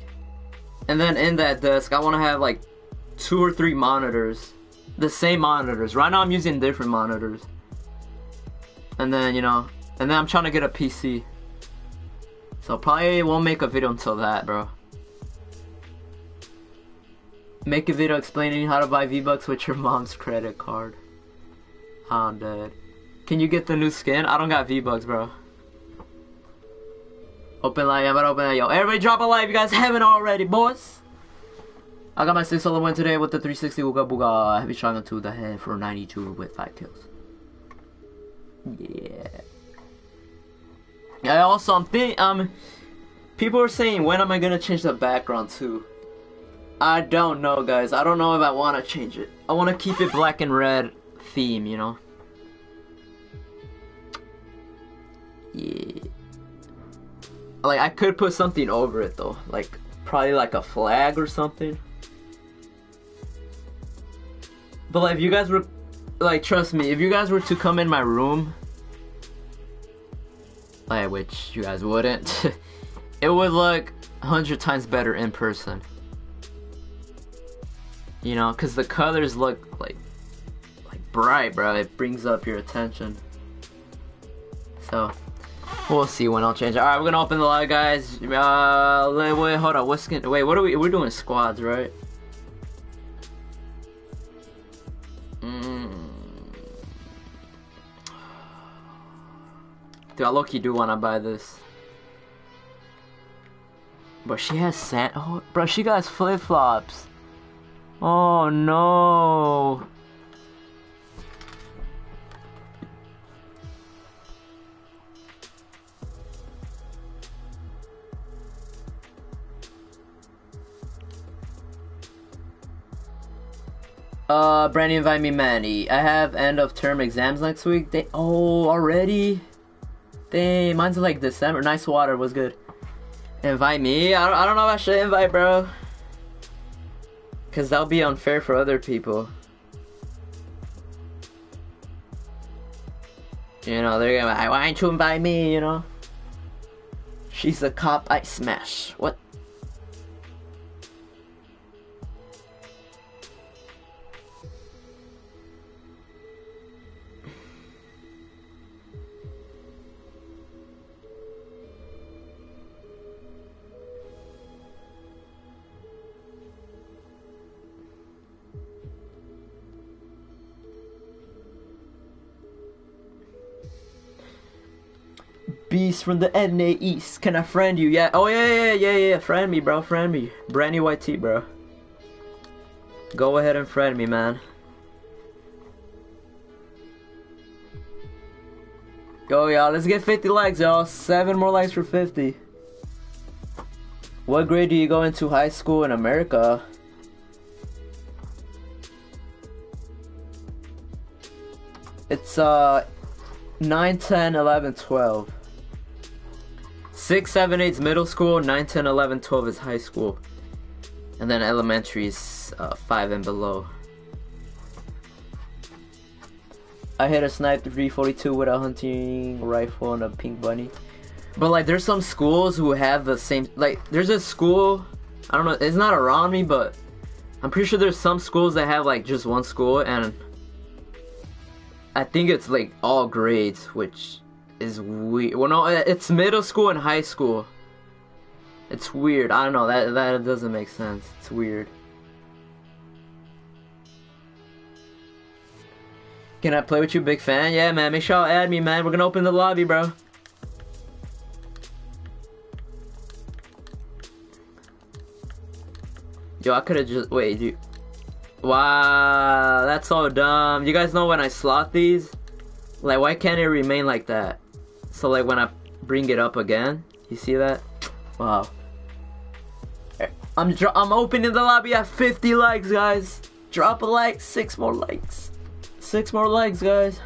And then in that desk, I want to have like 2 or 3 monitors. The same monitors. Right now I'm using different monitors. And then, you know, and then I'm trying to get a PC. So probably won't make a video until that, bro. Make a video explaining how to buy V-Bucks with your mom's credit card. I'm dead. Can you get the new skin? I don't got V-Bucks, bro. Open like, I'm about to open that, yo. Everybody drop a like if you guys haven't already, boys. I got my 6 solo win today with the 360 Ooga Booga. Heavy shotgun to the head for 92 with 5 kills. Yeah. I also, I'm thinking, people are saying, when am I gonna change the background to? I don't know, guys. I don't know if I want to change it. I want to keep it black and red theme, you know? Yeah. Like, I could put something over it, though. Like, probably like a flag or something. But, like, if you guys were... Like, trust me, if you guys were to come in my room... Like, which you guys wouldn't. It would look 100 times better in person. You know, because the colors look like bright, bro. It brings up your attention. So, we'll see when I'll change it. Alright, we're gonna open the live, guys. Wait, hold on. What's gonna... Wait, what are we... We're doing squads, right? Dude, I low-key do want to buy this. But she has sand... Oh, bro, she got flip-flops. Oh, no. Brani, invite me, Manny. I have end-of-term exams next week. They... Oh, already? Dang, mine's like December. Nice water was good. Invite me? I don't know if I should invite, bro. Because that'll be unfair for other people. You know, they're gonna be like, why didn't you invite me, you know? She's a cop I smash. What? Beast from the NA East, can I friend you? Yeah, oh yeah, friend me, bro, friend me. Brani YT, bro. Go ahead and friend me, man. Go, y'all, let's get 50 likes, y'all. 7 more likes for 50. What grade do you go into high school in America? It's 9, 10, 11, 12. 6, 7, 8 is middle school, 9, 10, 11, 12 is high school. And then elementary is 5 and below. I hit a sniper 342 with a hunting rifle and a pink bunny. But like there's some schools who have the same, like there's a school, I don't know, it's not around me, but I'm pretty sure there's some schools that have like just one school, and I think it's like all grades, which is weird. Well, no, it's middle school and high school. It's weird. I don't know. That doesn't make sense. It's weird. Can I play with you, big fan? Yeah, man. Make sure y'all add me, man. We're gonna open the lobby, bro. Yo, I could have just wait, dude. Wow, that's so dumb. You guys know when I slot these? Like, why can't it remain like that? So, like, when I bring it up again, you see that? Wow. I'm opening the lobby at 50 likes, guys. Drop a like, 6 more likes. 6 more likes, guys.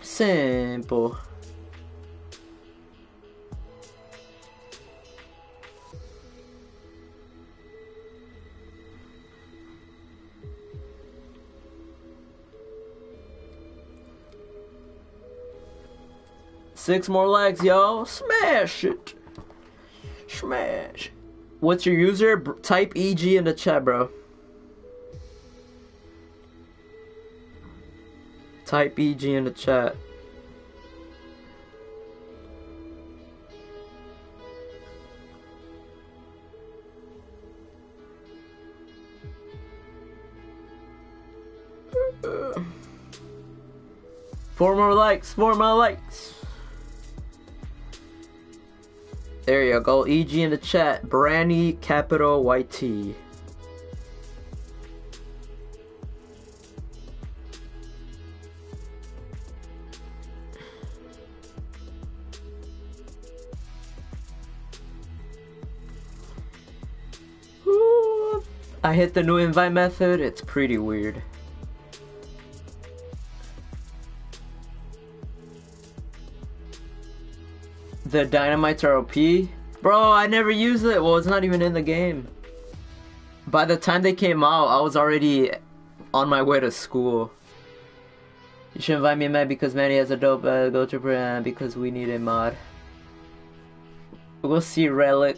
Simple. Six more likes, yo. Smash it. Smash. What's your user? Type EG in the chat, bro. Type EG in the chat. Four more likes. 4 more likes. There you go, EG in the chat. Brani capital YT. I hit the new invite method, it's pretty weird. The dynamites are OP. Bro, I never used it. Well, it's not even in the game. By the time they came out, I was already on my way to school. You should invite me, Matt, because Manny has a dope Go Trooper and because we need a mod. We'll see Relic.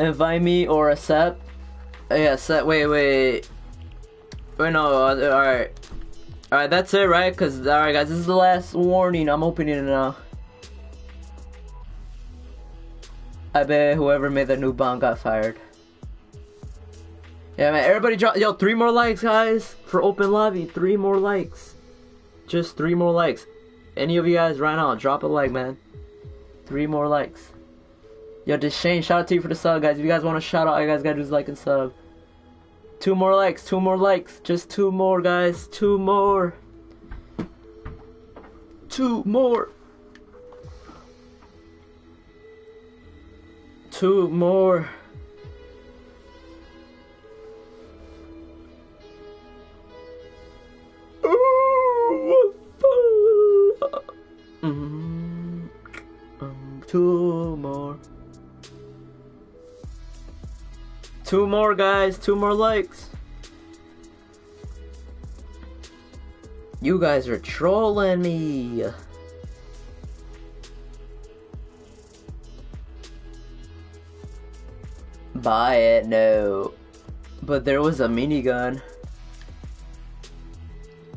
Invite me or accept? Yeah, accept. Wait, no. All right. That's it, right? Cause all right, guys, this is the last warning. I'm opening it now. I bet whoever made the new bomb got fired. Yeah, man. Everybody, drop. Yo, 3 more likes, guys, for open lobby. 3 more likes. Just 3 more likes. Any of you guys right now, drop a like, man. 3 more likes. Yo, Deshane, shout out to you for the sub, guys. If you guys want to shout out, all you guys gotta do is like and sub. 2 more likes, 2 more likes. Just 2 more, guys. 2 more. 2 more. 2 more. Ooh, what the? 2 more. 2 more, guys. 2 more likes. You guys are trolling me. Buy it? No. But there was a minigun.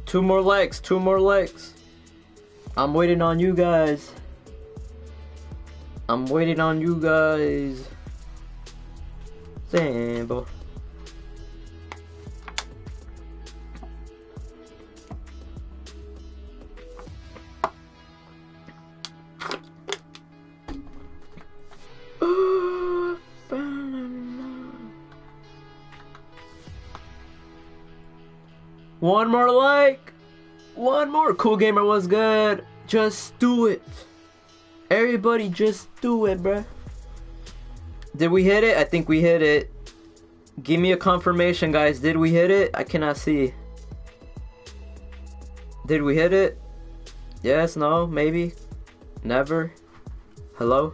2 more likes. 2 more likes. I'm waiting on you guys. I'm waiting on you guys. Sample. One more like. One more. Cool Gamer was good. Just do it. Everybody just do it, bruh. Did we hit it? I think we hit it. Give me a confirmation, guys. Did we hit it? I cannot see. Did we hit it? Yes, no, maybe, never. Hello?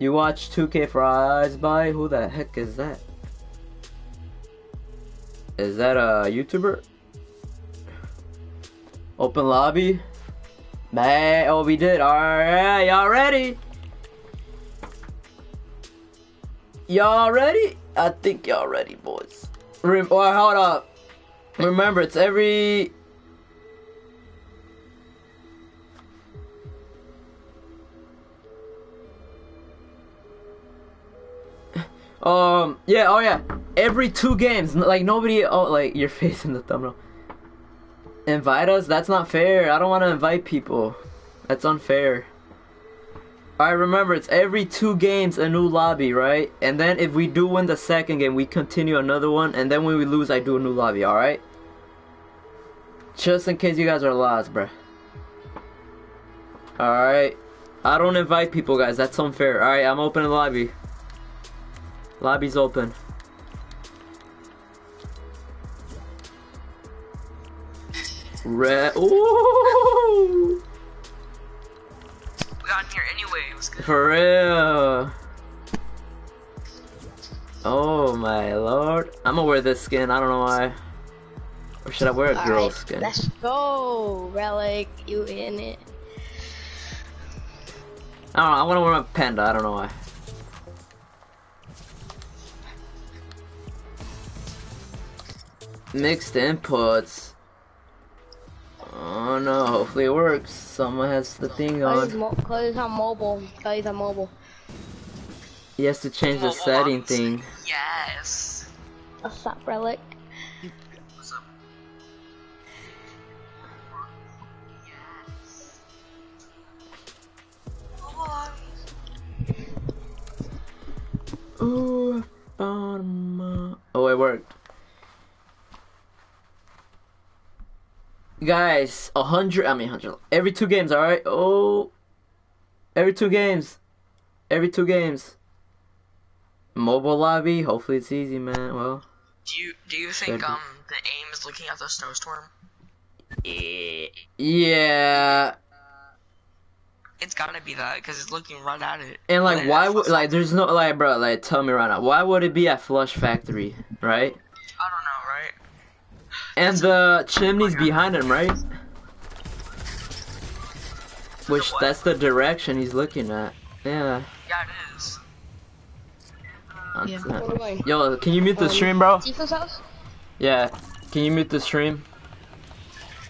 You watch 2K Fries by? Who the heck is that? Is that a YouTuber? Open lobby? Man, oh, we did. Alright, y'all ready? Y'all ready? I think y'all ready, boys. Hold up. Remember, it's every... Yeah, oh yeah. Every 2 games. Like, nobody... Oh, like, your face in the thumbnail. Invite us? That's not fair. I don't want to invite people. That's unfair. Alright, remember, it's every 2 games a new lobby, right? And then if we do win the second game, we continue another one. And then when we lose, I do a new lobby, alright? Just in case you guys are lost, bruh. Alright. I don't invite people, guys. That's unfair. Alright, I'm opening the lobby. Lobby's open. Ooh! Got in here anyway, it was good. For real. Oh my lord. I'm gonna wear this skin, I don't know why. Or should I wear a girl skin? Let's go, Relic, you in it. I don't know, I wanna wear my panda, I don't know why. Mixed inputs. Oh no, hopefully it works. Someone has the thing on. Cause it's on mobile. He has to change the setting thing. Yes. What's up, Relic? What's up? Yes. Ooh, oh, it worked. Guys, 100, every 2 games, alright? Oh, every two games. Mobile lobby, hopefully it's easy, man. Well, do you think the aim is looking at the snowstorm? Yeah. It's gotta be that, because it's looking right at it. And like, why would, like, there's no, like, bro, like, tell me right now, why would it be at Flush Factory, right? I don't know, right? And the chimney's behind him, right? Which, that's the direction he's looking at. Yeah. Yeah, it is. Yeah. Yo, can you mute the stream, bro? Tifo's house? Yeah. Can you mute the stream?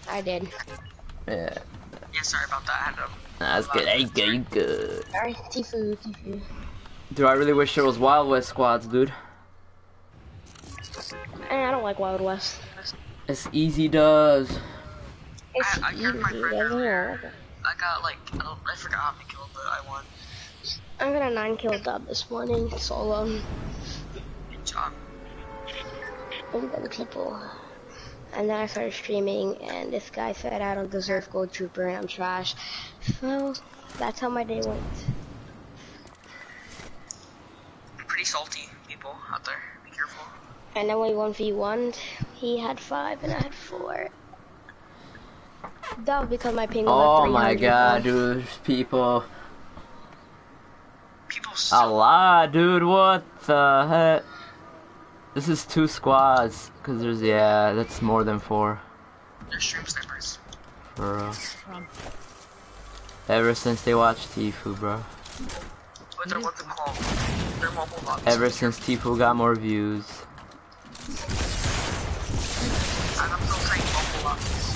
I did. Yeah. Yeah, sorry about that, Adam. Nah, that's good. Hey, good. Alright, Tifu. Dude, I really wish there was Wild West squads, dude. I don't like Wild West. It's easy does. I killed my friend earlier. I got like, I forgot how many kills, but I won. I got a 9-kill dub this morning, solo. Good job. And then people. And then I started streaming, and this guy said I don't deserve Skull Trooper, and I'm trash. So, that's how my day went. Pretty salty people out there, be careful. And then we 1v1'd, he had 5 and I had 4. That was because my ping was at 300. Oh my god, dude, people. People suck. A lot, dude, what the heck? This is 2 squads, cause there's, yeah, that's more than 4. They're stream snipers. Bro. Ever since they watched Tifu, bro. But they're what they call, they're mobile lobbies. Ever since Tifu got more views. And I'm still playing mobile lobbies.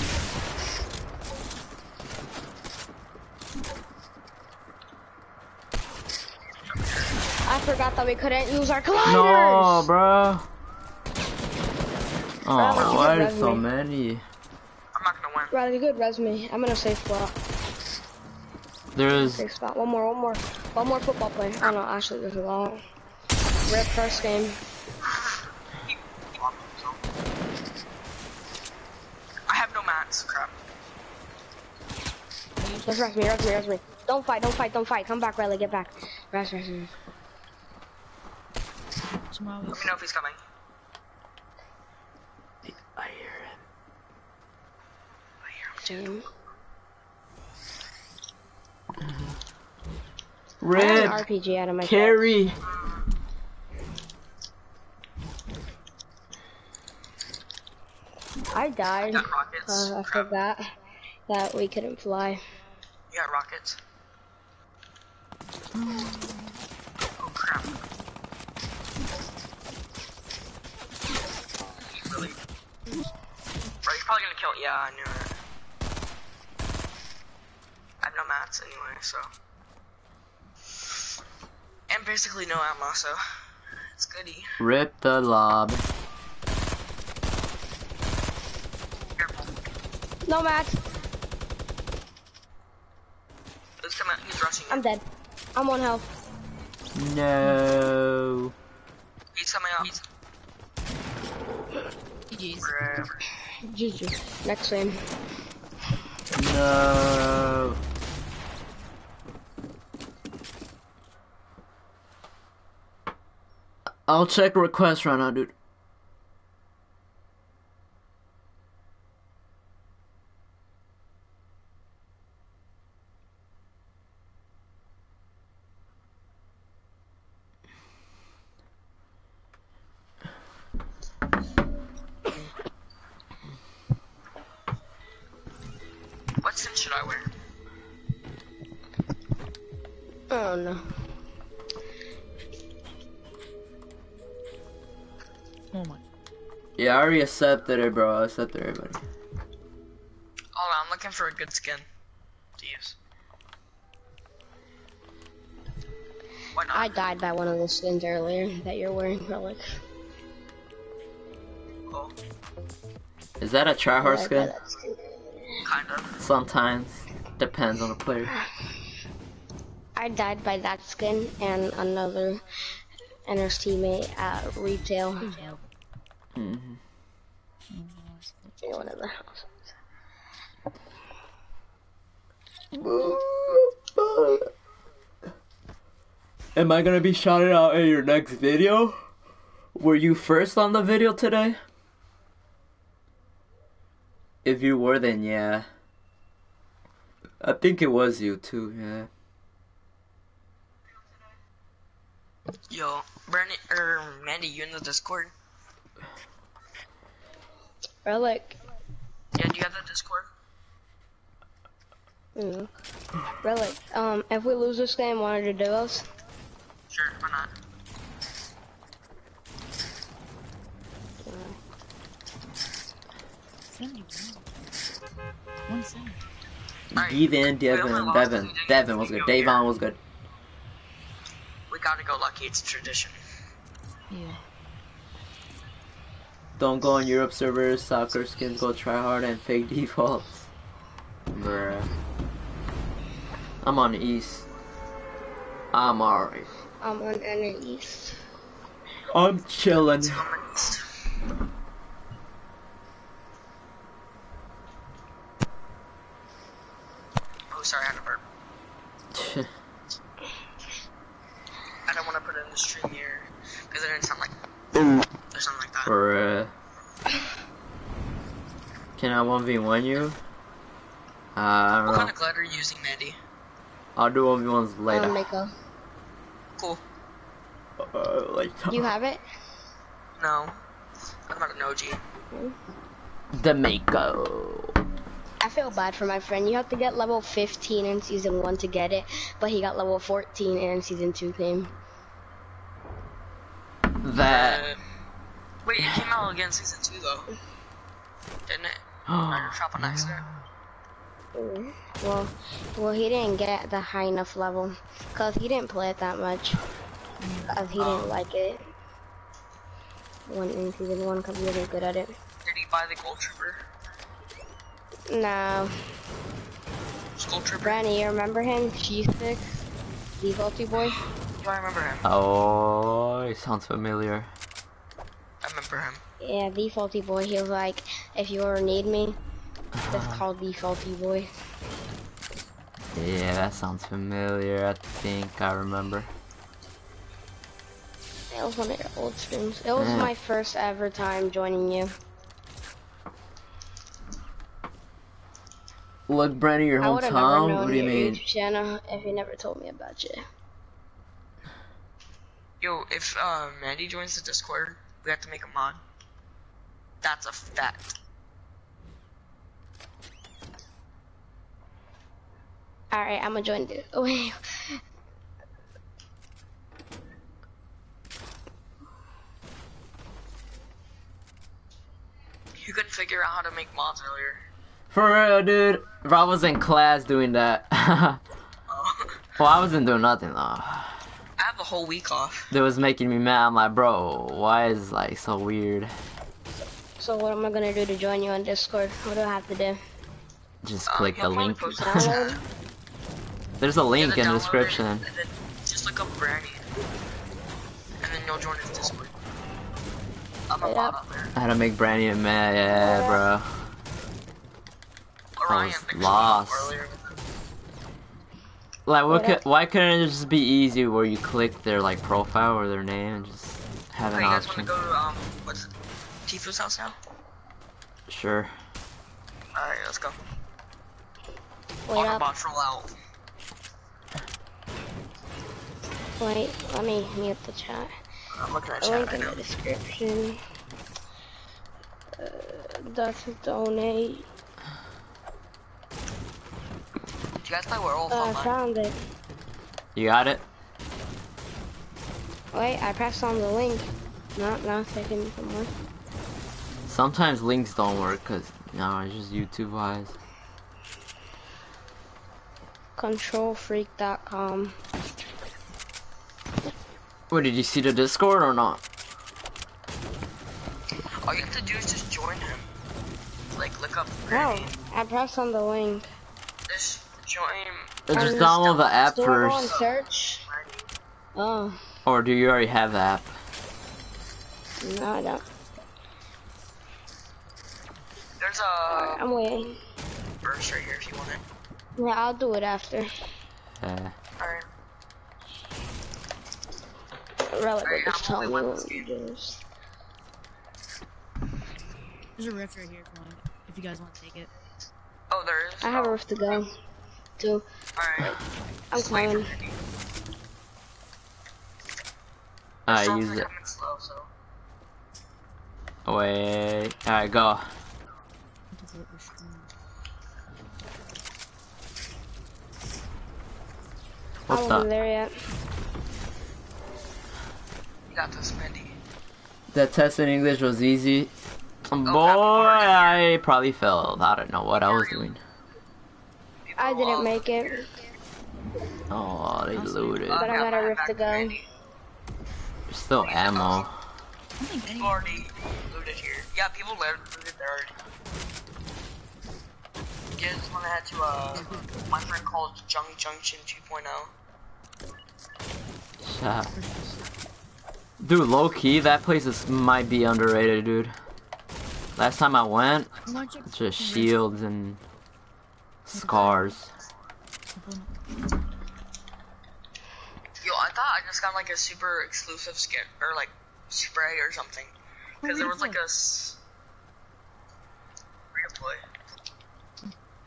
I forgot that we couldn't use our colliders! No, bro! Oh, why are so many? I'm not gonna win. Riley, good resume. I'm in a safe spot. There's... Safe spot. One more football player. Oh no, actually, there's a lot. Rip first game. I have no mats. Crap. Just rush me. Don't fight. Come back, Riley, get back. Rush. Let me know if he's coming. I hear him. Red. I got an RPG out of my carry. Couch. I died. I forgot that we couldn't fly. You got rockets. Oh crap. Really? Bro, you're probably gonna kill. Yeah, I knew it. I have no mats anyway, so. And basically no ammo, so. It's goody. Rip the lob. Careful. No mats. He's coming. He's rushing. I'm dead. I'm on health. No. He's coming up. GG. Next lane. No. I'll check requests right now, dude. I already accepted it, bro. I accepted everybody. Hold on, I'm looking for a good skin to use. Why not? I died by one of the skins earlier that you're wearing, Relic. Oh. Is that a tryhard skin? Kind of. Sometimes. Depends on the player. I died by that skin and another and his teammate at retail. Mm-hmm. Anyone in the house? Am I gonna be shouted out in your next video? Were you first on the video today? If you were, then yeah. I think it was you too, yeah. Yo, Brandon, Mandy, you in the Discord? Relic. Yeah, do you have the Discord? Mm. Relic, if we lose this game, want to do duos? Sure, why not? Devin was good. Davon was good. We gotta go lucky, it's tradition. Yeah. Don't go on Europe servers, soccer skins go try hard and fake defaults. Bruh. I'm on the East. I'm alright. I'm on the East. I'm chillin'. Oh, sorry, I had a burp. I don't want to put it in the stream here because it didn't sound like or something like that. Bruh. Can I 1v1 you? I don't know. What kind of glider are you using, Mandy? I'll do 1v1s later. Michael. Cool. You have it? No. I'm not an OG. The Mako. I feel bad for my friend. You have to get level 15 in season 1 to get it, but he got level 14 in season 2 game. That. Wait, it came out again in season 2 though. Didn't it? I dropped an accident. Well, he didn't get the high enough level, cause he didn't play it that much. Cause he didn't like it. In season 1, cause he wasn't good at it. Did he buy the Skull Trooper? No. Skull Trooper. Brani, you remember him? G6, Defaulty boy. Do I remember him? Oh, he sounds familiar. I remember him. Yeah, Defaulty boy. He was like, if you ever need me. That's called the faulty boy. Yeah, that sounds familiar. I think I remember. That was one of your old streams. It was my first ever time joining you. Look, Brani, your hometown? What do you mean? YouTube channel if you never told me about you. Yo, if Mandy joins the Discord, we have to make a mod. That's a fact. Alright, I'm gonna join the. Oh, wait. You couldn't figure out how to make mods earlier. For real, dude. If I was in class doing that. Well, I wasn't doing nothing, though. I have a whole week off. That was making me mad. I'm like, bro, why is like so weird? So, what am I gonna do to join you on Discord? What do I have to do? Just click the link. There's a link in the description. And then just look up Brani, and then you'll join his Discord. I'm a bot up there. I had to make Brani a man, yeah, bro. I was lost. Like, what could, why couldn't it just be easy where you click their like profile or their name and just have an option? You guys want to go to what's Tifu's house now? Sure. All right, let's go. Autobots roll out. Wait, let me mute the chat. I'm looking at the chat right now. Link in the description. That's donate. You guys thought we're all online. I found it. You got it? Wait, I pressed on the link. Not taking somewhere. Sometimes links don't work because, no, it's just YouTube-wise. kontrolfreek.com. Wait, did you see the Discord or not? All you have to do is just join him. Like, look up. No, I pressed on the link. Just join. Just download the app first. Go on search. Oh. Or do you already have the app? No, I don't. There's a... Right, I'm waiting. Birch right here if you want it. Yeah, I'll do it after. Alright. Relic right, just tell me what you do. There's a rift right here if you guys want to take it. Oh, there is. I have a rift to go. Too. Alright. I'm climbing. I use it. Slow, so. Wait. Alright, go. I wasn't there yet. You got this, Mandy. That test in English was easy. Oh, boy, I probably failed. I don't know what I was doing. I didn't make it. Oh, they looted. But I gotta rip the gun. There's still ammo. People already looted here. Yeah, people looted there already. Yeah, this one I had to, my friend called Jungle Junction 2.0. Dude, low key, that place is, might be underrated, dude. Last time I went, it's just shields and scars. Yo, I thought I just got like a super exclusive skin or like spray or something, because there was like a replay.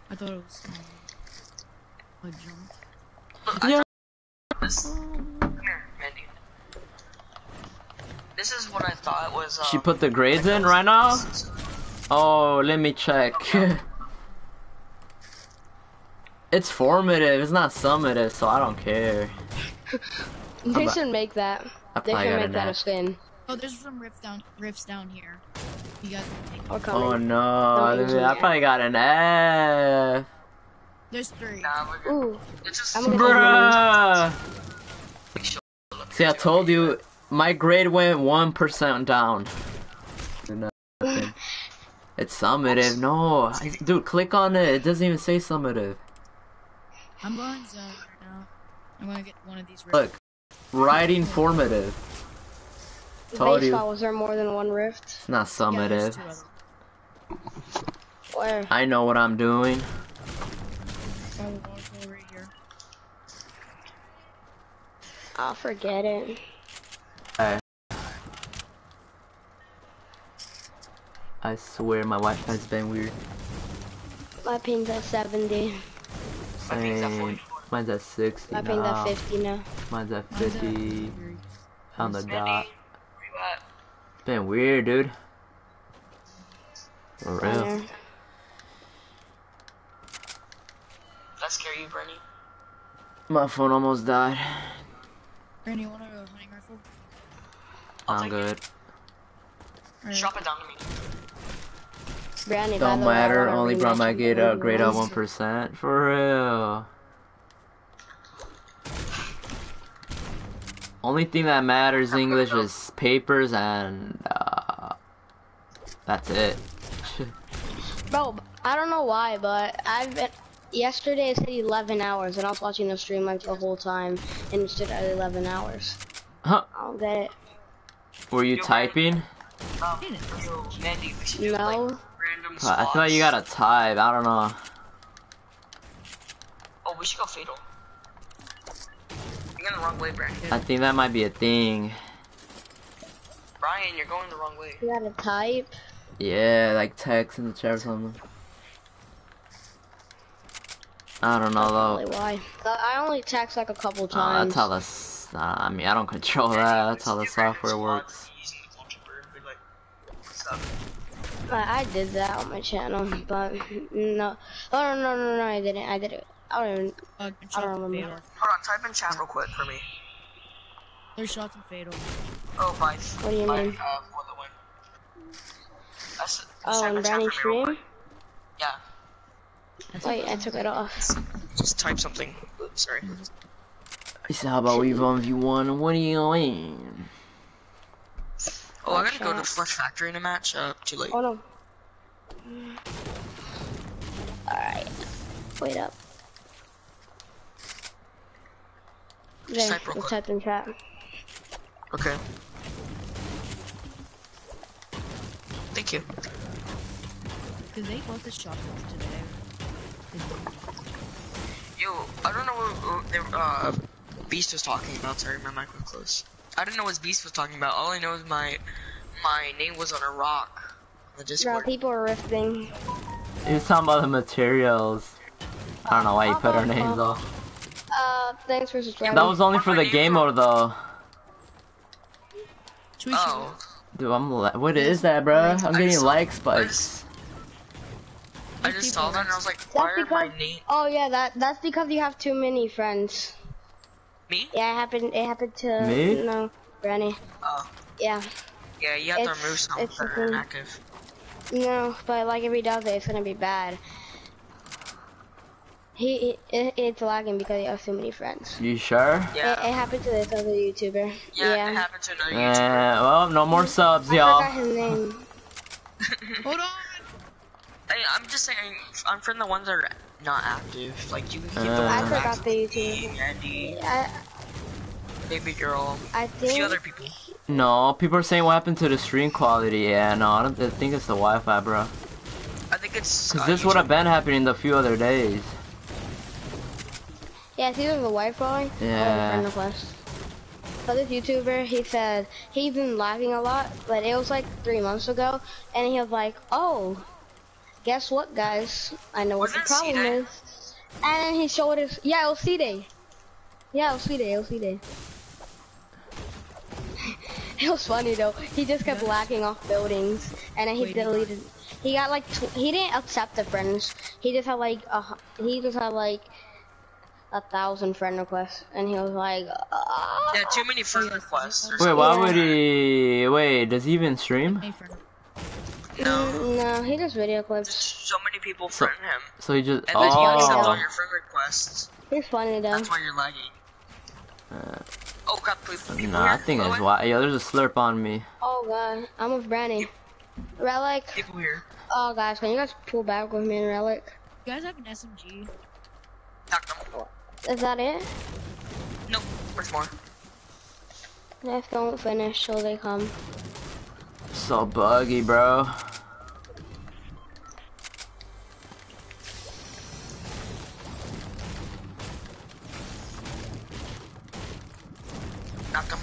I thought it was a jump. Look, I thought this. Come here, Mandy. This is what I thought was. She put the grades in right now. Oh, let me check. Okay. It's formative, it's not summative, so I don't care. They should make that. They should make that a skin. Oh, there's some rifts down here. You guys can take it. Oh no, I probably got an F. There's three. Nah, ooh. Bruh! See, I told you, my grade went 1% down. It's summative, no. Dude, click on it, it doesn't even say summative. I'm going zone right now. I'm gonna get one of these rifts. Look, riding formative. Told you. Was there more than one rift? It's not summative. Yeah, where? I know what I'm doing. Right here. I'll forget it. Right. I swear my Wi-Fi's been weird. My ping's at 70. Same. Mine's at 60 now. I pinged at 50 now. Mine's at 50 on the dot. It's been weird, dude. For real. Did that scare you, Brani? My phone almost died. Brani, you want a hunting rifle? I'm good. Drop it down to me. Brani, don't matter, only brought my grade up 1%. For real. Only thing that matters in English is papers and that's it. Bro, I don't know why, but I've been yesterday it said 11 hours and I was watching the stream like the whole time and it stood at 11 hours. Huh. I don't get it. Were you typing? No. I feel like you gotta type, I don't know. Oh, we should go fatal. You're going the wrong way, Brani. I think that might be a thing. Brian, you're going the wrong way. You gotta type? Yeah, like text in the chat or something. I don't know though. That's why. I only text like a couple times. That's how this, I mean, I don't control that, that's how the software works. I did that on my channel, but no. Oh, no, I didn't. I did it. I don't remember. Hold on, type in chat real quick for me. There's shots in fatal. Oh, bye. What do you mean? For the win. Oh, in Brani's stream? Yeah. Wait, I took it off. Just type something. Oops, sorry. I said, how about we 1v1? What do you mean? Oh, I gotta go to Flesh Factory in a match. Too late. Hold on. Alright. Wait up. There, let's type in chat. Okay. Thank you. Do they want the shotguns today? Yo, I don't know what Beast was talking about. Sorry, my mic was close. I don't know what Beast was talking about. All I know is my name was on a rock on the Discord. No, people are rifting. He was talking about the materials. I don't know why you put our names off. Thanks for subscribing. That was only for the game mode, though. Oh. Dude, what is that, bro? I'm getting like spikes. I just saw that and I was like, why are my name? Oh yeah, that's because you have too many friends. Me? Yeah, it happened to me? No, Brani. Oh. Yeah. Yeah, you have to remove something that are inactive. No, but like if he does it, it's gonna be bad. It's lagging because you have too many friends. You sure? Yeah. It happened to this other YouTuber. Yeah, it happened to another YouTuber. Well, no more subs, y'all. I forgot his name. Hold on. Hey, I'm just saying, I'm from the ones that are not active. Like, you can keep the ones that are active. I forgot the YouTube. Baby girl. I think... A few other people. No, people are saying what happened to the stream quality. Yeah, no, I think it's the Wi-Fi, bro. I think it's... Cause this would have been happening the few other days. Yeah, it's either the Wi-Fi or the friend request. But this YouTuber, he said, he's been lagging a lot, but it was like 3 months ago, and he was like, oh... Guess what, guys? I know what the problem is. And then he showed his. Yeah, it was C-Day. Yeah, it was C-Day. It was C-Day. It was funny though. He just kept lacking off buildings, and then he deleted. He got like. He didn't accept the friends. He just had like a 1,000 friend requests, and he was like. Yeah, too many friend requests. Wait, why would he? Wait, does he even stream? No, he does video clips. So many people friend him. So he just. And then you accept all your friend requests. He's funny though. That's why you're lagging. Oh god, please. No, I think that's why. Yo, there's a slurp on me. Oh god, I'm with Brani. Relic. People here. Oh guys, can you guys pull back with me and Relic? You guys have an SMG. Is that it? Nope, there's more. I don't finish till they come. So buggy, bro. Knocked him.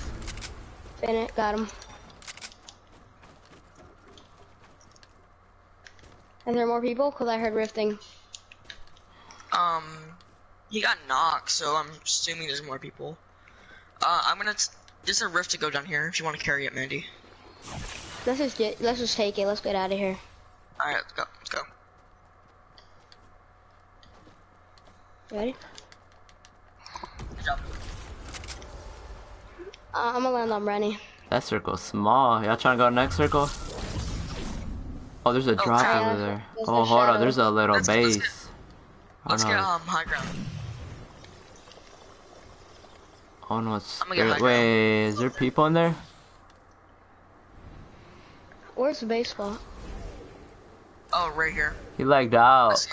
Bennett got him. And there are more people? Cause I heard rifting. He got knocked, so I'm assuming there's more people. I'm gonna. There's a rift to go down here. If you want to carry it, Mandy. Let's just take it. Let's get out of here. All right, let's go. Ready? Good job. I'm gonna land on Brani. That circle's small. Y'all trying to go to the next circle? Oh, there's a drop over there. Oh, hold on. There's a little base. Let's get high ground. Oh no, it's. Wait, is there people in there? Where's the baseball? Oh, right here. He lagged out.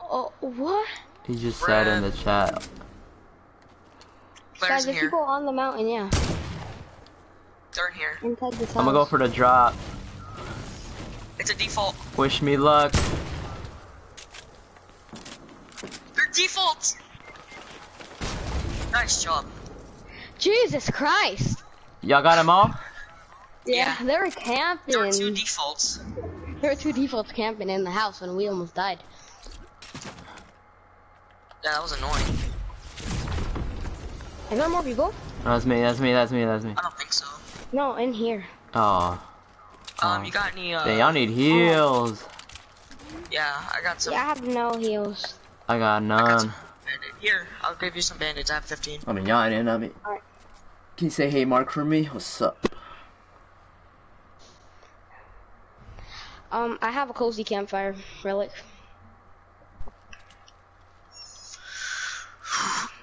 Oh, what? He just said in the chat. Guys, there's people on the mountain, yeah. They're in here. Inside this house. I'm gonna go for the drop. It's a default. Wish me luck. They're defaults! Nice job. Jesus Christ! Y'all got them all? Yeah, they were camping. There were two defaults. There were two defaults camping in the house when we almost died. Yeah, that was annoying. Is there more people? No, that's me. I don't think so. No, in here. Oh. You got any, y'all need heals. Yeah, I got some. Yeah, I have no heals. I got none. Here, I'll give you some bandages. I have 15. I mean, y'all ain't in on me. Alright. Can you say, hey, Mark, for me? What's up? I have a cozy campfire, Relic.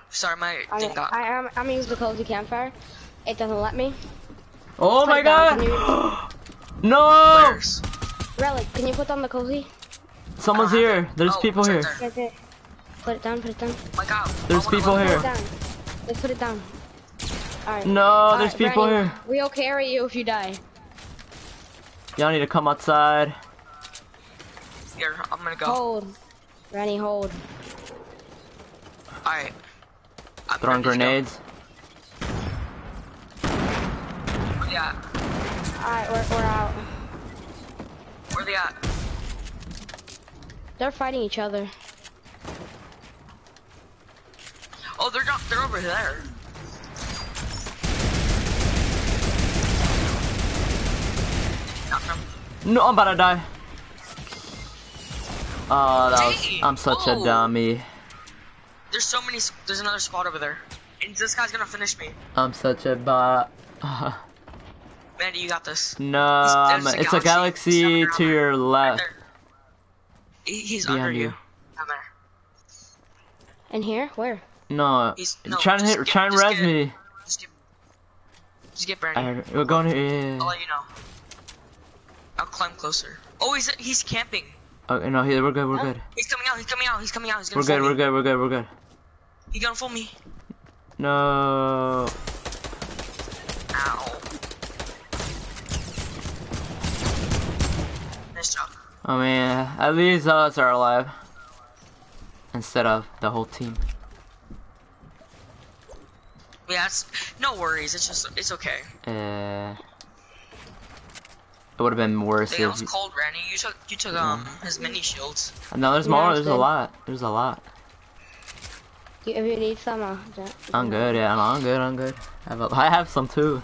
Sorry, my thing got... I'm using the cozy campfire. It doesn't let me. Oh my god! No! Players. Relic, can you put down the cozy? Someone's here. There's people here. Okay. Put it down. There's people here. Let's put it down. Alright. No, there's people here. We'll carry you if you die. Y'all need to come outside. Here, I'm gonna go. Hold. Brani, hold. Alright. I'm throwing grenades. Where they at? Alright, we're out. Where they at? They're fighting each other. Oh, they're over there. No, I'm about to die. I'm such a dummy. There's so many. There's another squad over there, and this guy's gonna finish me. I'm such a bot. Mandy, you got this. No, it's a galaxy to your left. Right he's under you. Down there. And here, where? No, trying to res me. Just get Brani. We're going to. Yeah. I'll let you know. I'll climb closer. Oh, he's camping. Oh no, we're good. We're good. He's coming out. He's gonna fool me. We're good. He gonna fool me. No. Ow. Nice job. Oh man, at least us are alive instead of the whole team. Yeah, it's no worries. It's okay. It would have been worse. It was cold, Brani. You took his mini shields. No, there's more. There's a lot. If you need some, I'm good. Yeah, I'm good. I have some too.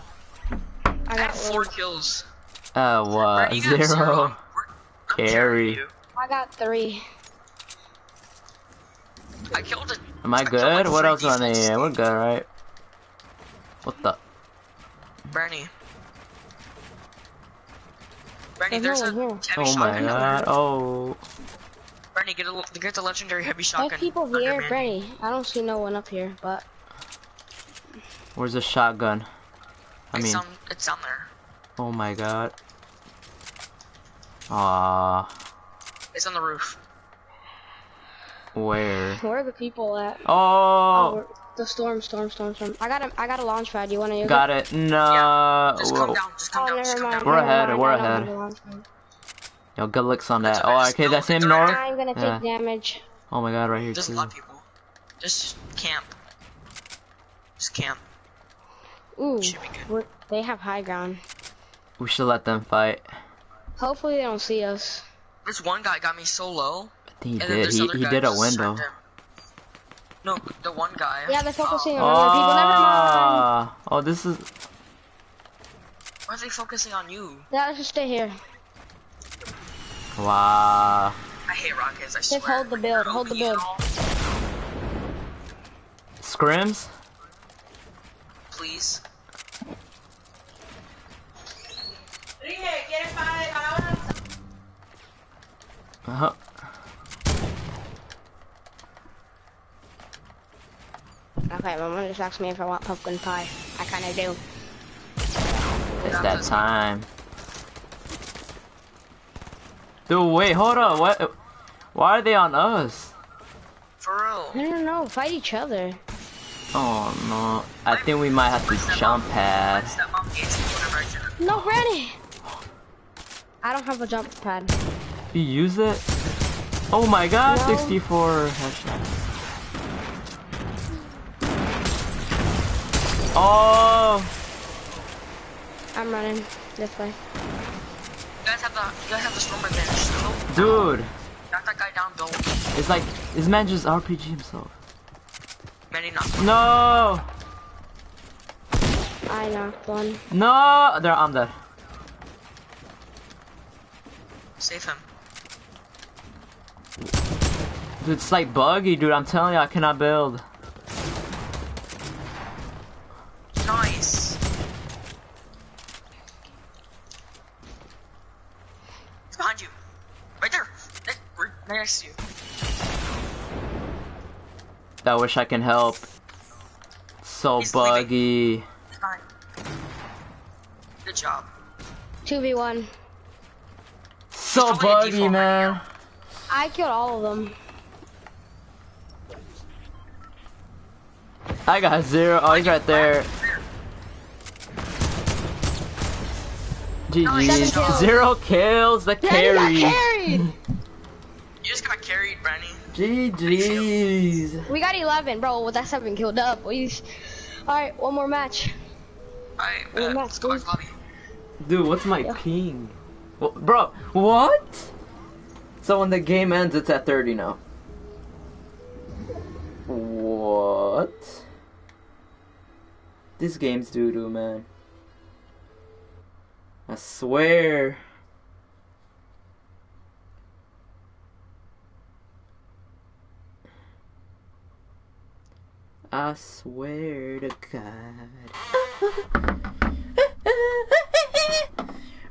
I got 4 kills. What? Brani, 0. Carry. I got 3. I killed it. Am I good? What else on there? We're good, right? What the? Brani. Brani, there's a heavy shotgun. Oh my god! Oh. Brani, get the legendary heavy shotgun. There's people here, Brani. I don't see no one up here, but. Where's the shotgun? It's down there. Oh my god. It's on the roof. Where? Where are the people at? Oh. The storm. I got a launch pad. You wanna use it? Got it. No. Yeah. Just come down. Just come down. We're ahead. Yo, good looks on that. Oh, okay. That's him, Nora. I'm gonna take damage. Oh my god, right here. There's a lot of people. Just camp. Ooh. They have high ground. We should let them fight. Hopefully they don't see us. This one guy got me so low. I think he did. He did a window. No, the one guy. Yeah, they're focusing on other people. Never mind. Oh, this is. Why are they focusing on you? Yeah, let's just stay here. Wow. I hate rockets. I swear. Just hold the build. Scrims. Please. Uh-huh. Okay, my mom just asked me if I want pumpkin pie. I kind of do. It's that time. Dude, wait, hold up. What? Why are they on us? For real. I don't know. Fight each other. Oh, no. I think we might have to jump pad. No, Brani. I don't have a jump pad. You use it? Oh my god, no. 64 headshot. Oh! I'm running this way. You guys have the storm advantage. Dude! Knock that guy down, though. It's like, this man just RPG himself. No! I knocked one. No! There, I'm dead. Save him. Dude, it's like buggy, dude. I'm telling you, I cannot build. Nice. It's behind you. Right there. Right next to you. I wish I can help. So he's buggy. Good job. 2v1. So buggy, man. I killed all of them. I got 0. Oh, he's right there. GG. 0 kills, the carry. You just got carried, Brani. GG's. We got 11, bro. With that 7 killed up. Alright, one more match. Alright, let's go. Dude, what's my ping? Well, bro, what? So when the game ends, it's at 30 now. What? This game's doo-doo, man. I swear. I swear to God.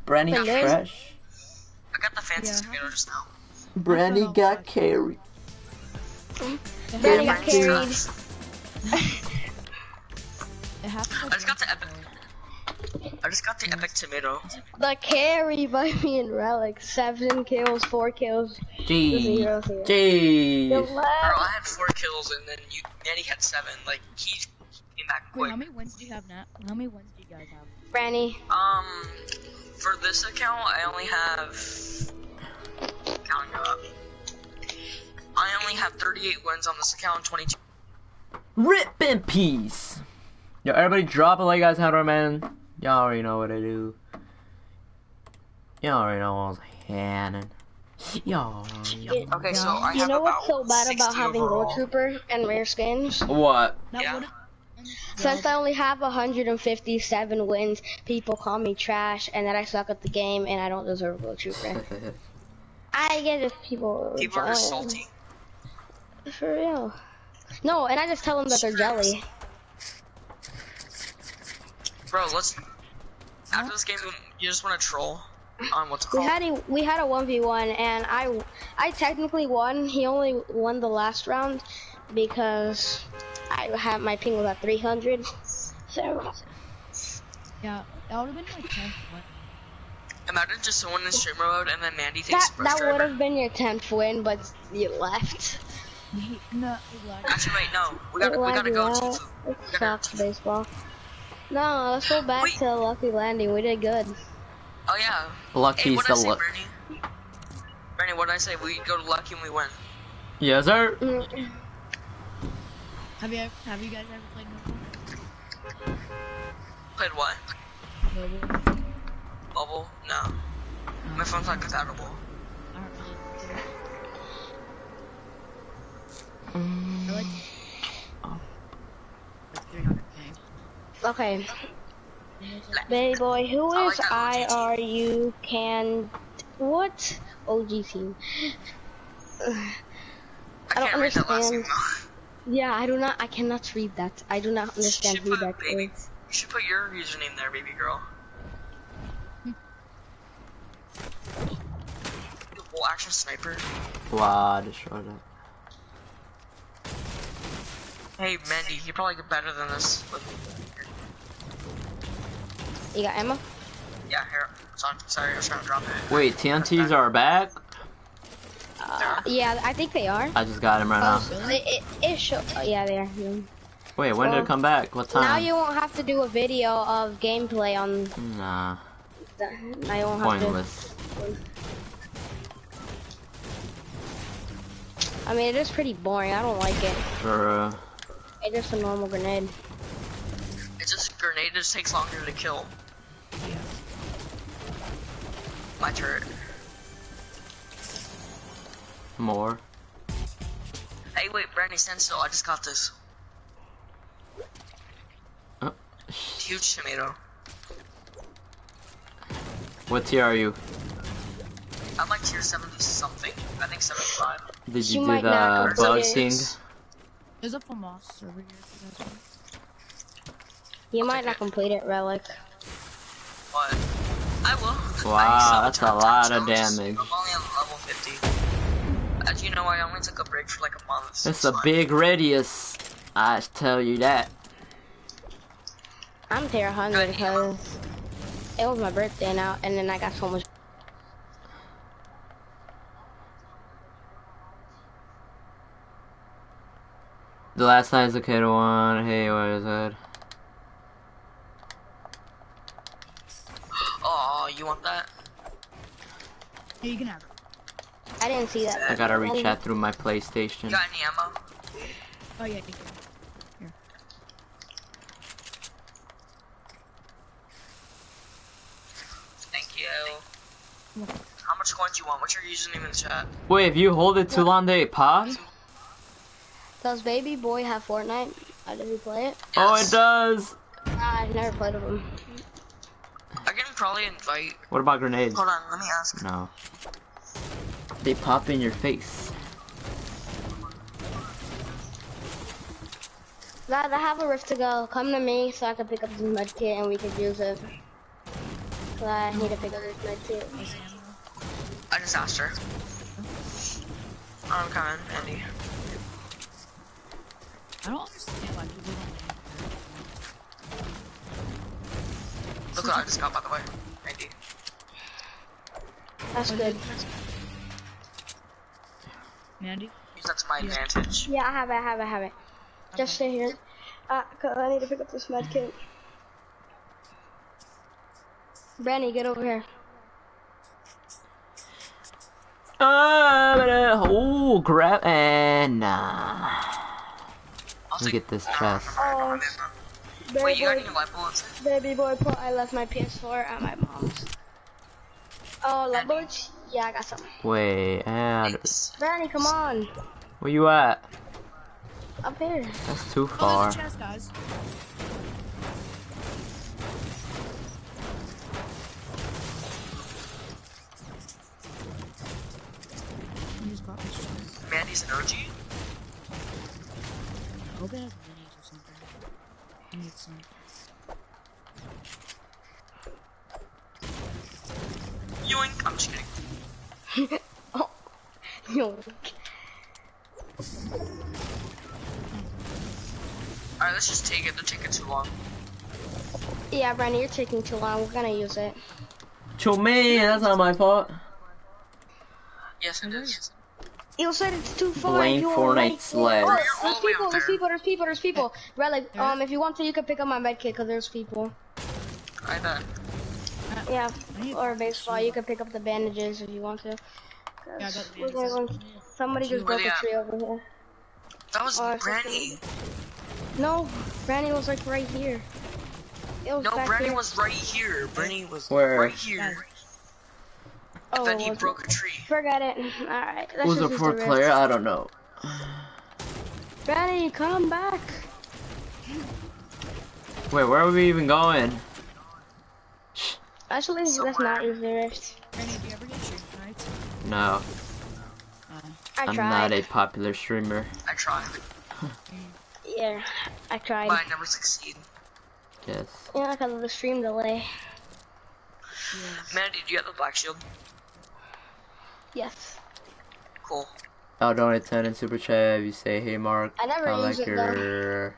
Brani fresh. I got the fancy computer just now. Brani got carried. Brani got carried. I just got the epic tomato. The carry by me and Relic. 7 kills, 4 kills. Jeez. 0, 0. Jeez. Bro, I had 4 kills and then Danny had 7. Like, he came back quick. Wait, how many wins do you have now? How many wins do you guys have? Brani. For this account, I only have. Counting up. I only have 38 wins on this account, 22. Rip in peace. Yo, everybody drop a like, guys. How do I, man? Y'all already know what I do. Y'all already know what I was cannon. Y'all. Okay, so I have about 60 overall. You know what's so bad about having Gold Trooper and rare skins? What? Yeah. Since I only have 157 wins, people call me trash, and then I suck at the game, and I don't deserve Gold Trooper. I get it, people. People are salty. For real. No, and I just tell them that they're jelly. Bro, let's. After this game, you just want to troll on what's called. We had a 1v1, and I technically won. He only won the last round because I had my ping was at 300. So yeah, that would have been my 10th win. Imagine just someone in streamer mode, and then Mandy takes first. That would have been your 10th win, but you left. No, you left. Actually, wait, no. We gotta go to Fox baseball. No, let's go back to Lucky Landing. We did good. Oh yeah. Lucky's the luck. Brani, what did I say? We go to Lucky and we win. Yes, sir. Have you guys ever played Noble? Played what? Noble. Bubble? No. My phone's not compatible. I like. Okay. Baby boy, who is IRU can. What? OG team. I don't understand. Yeah, I cannot read that. I do not understand who that is. You should put your username there, baby girl. Well, actual sniper. Wow, I just showed up. Hey, Mandy, you probably get better than this. You got ammo? Yeah, here. Sorry, I was trying to drop it. Wait, TNTs are back? Yeah, I think they are. I just got them right now. Yeah, they are. Yeah. Wait, when did it come back? What time? Now you won't have to do a video of gameplay on. Nah. I won't have pointless. To. I mean, it is pretty boring. I don't like it. Sure. It's just a normal grenade. It just takes longer to kill. Yeah. My turret. More. Hey, wait, Brani, stand still. I just got this. Huge tomato. What tier are you? I'm like tier 70 something. I think 75. Did you do the bug thing? There's a FOMOS server here. You might not complete it, Relic. What? I will. Wow, that's a lot of damage. I'm only on level 50. As you know, I only took a break for like a month. It's a big radius. I tell you that. I'm tier 100 because it was my birthday now, and then I got so much. The last night's the kid one. Hey, what is it? you want that? Yeah, you can have it. I didn't see that. I gotta re-chat through my PlayStation. You got any ammo? Oh yeah, you can. Here. Thank you. How much coin do you want? What's your username in the chat? Wait, if you hold it too long, they pass? Does Baby Boy have Fortnite? I didn't play it. Yes. Oh, it does! Nah, I've never played with him. I can probably invite... What about grenades? Hold on, let me ask. No. They pop in your face. Lad, I have a rift to go. Come to me so I can pick up this med kit and we can use it. So I need to pick up this med kit. I just asked her. I'm coming, Andy. I don't understand why people don't. Look what I just got, by the way. Andy. That's good. Andy? Use that to my advantage. Yeah, I have it. Okay. Just stay here. I need to pick up this med kit. Brani, get over here. Oh, grab and Let me get this chest. Oh, wait, you got any light bullets? Baby boy, I left my PS4 at my mom's. Oh, light bullets? Yeah, I got some. Wait, and Brani, come on. Where you at? Up here. That's too far. Oh, there's a chest, guys. Mandy's an OG? I hope it has minis or something. I need some. Yoink! I'm just kidding. Oh. Yoink. Alright, let's just take it. They're taking too long. Yeah, Brani, you're taking too long. We're gonna use it. To me, that's not my fault. Yes, it is. You said it's too far. Blame Fortnite sled. Oh, there's people. Relic, if you want to, you can pick up my med kit, cause there's people. I bet. Yeah, or baseball. You can pick up the bandages if you want to. Yeah, somebody just broke a tree over here. That was Brani. No, Brani was like right here. It was Brani was right here. Oh, then he broke a tree. Forget it. Alright. Who's the poor player? I don't know. Brani, come back. Wait, where are we even going? Actually, let's not use the rift. Brani, do you ever get stream fights? No. I'm not a popular streamer. I tried. Yeah, I tried. But I never succeed. Yes. Yeah, because of the stream delay. Yes. Man, did you get the black shield? Yes. Cool. Oh, donate 10 in Super Chat if you say, hey Mark, I never use it, though.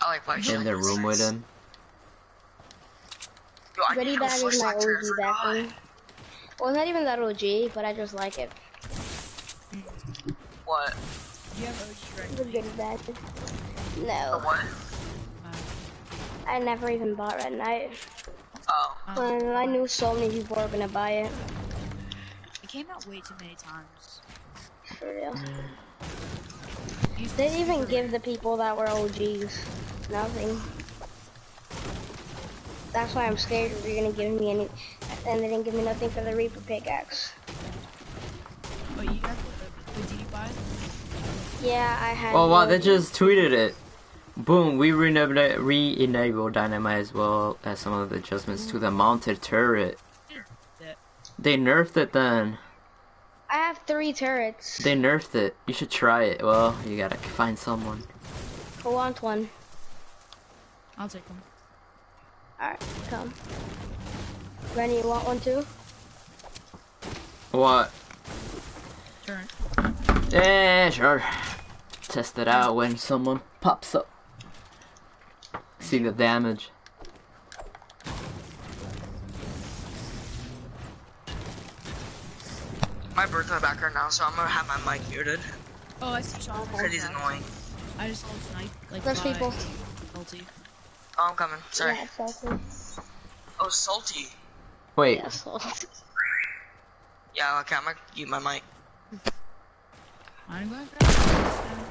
I like black shield. In the room with him. Yo, I Ready Bag is my OG back one. Well, not even that OG, but I just like it. What? You have OG right now? The Goody Bag. No. The what? I never even bought Red Knight. Oh. Well, I knew so many people were gonna buy it. It came out way too many times. For real. They didn't even give the people that were OGs nothing. That's why I'm scared if you're gonna give me any. And they didn't give me nothing for the Reaper pickaxe. But you got the D buy? Yeah, I had. Oh wow, they just tweeted it. Boom, we re-enable dynamite as well as some of the adjustments to the mounted turret. They nerfed it then. I have 3 turrets. They nerfed it. You should try it. Well, you gotta find someone. I want one. I'll take one. Alright, come. Brani, you want one too? What? Turret. Yeah, sure. Test it out when someone pops up. See the damage. My bird's in the background now, so I'm gonna have my mic muted. Oh, I see Sean. Because he's annoying. I just hold snipe. Like, there's people. Salty. Oh, I'm coming. Sorry. Yeah, exactly. Oh, salty. Wait. Yeah, okay, I'm gonna mute my mic. I'm gonna grab this now.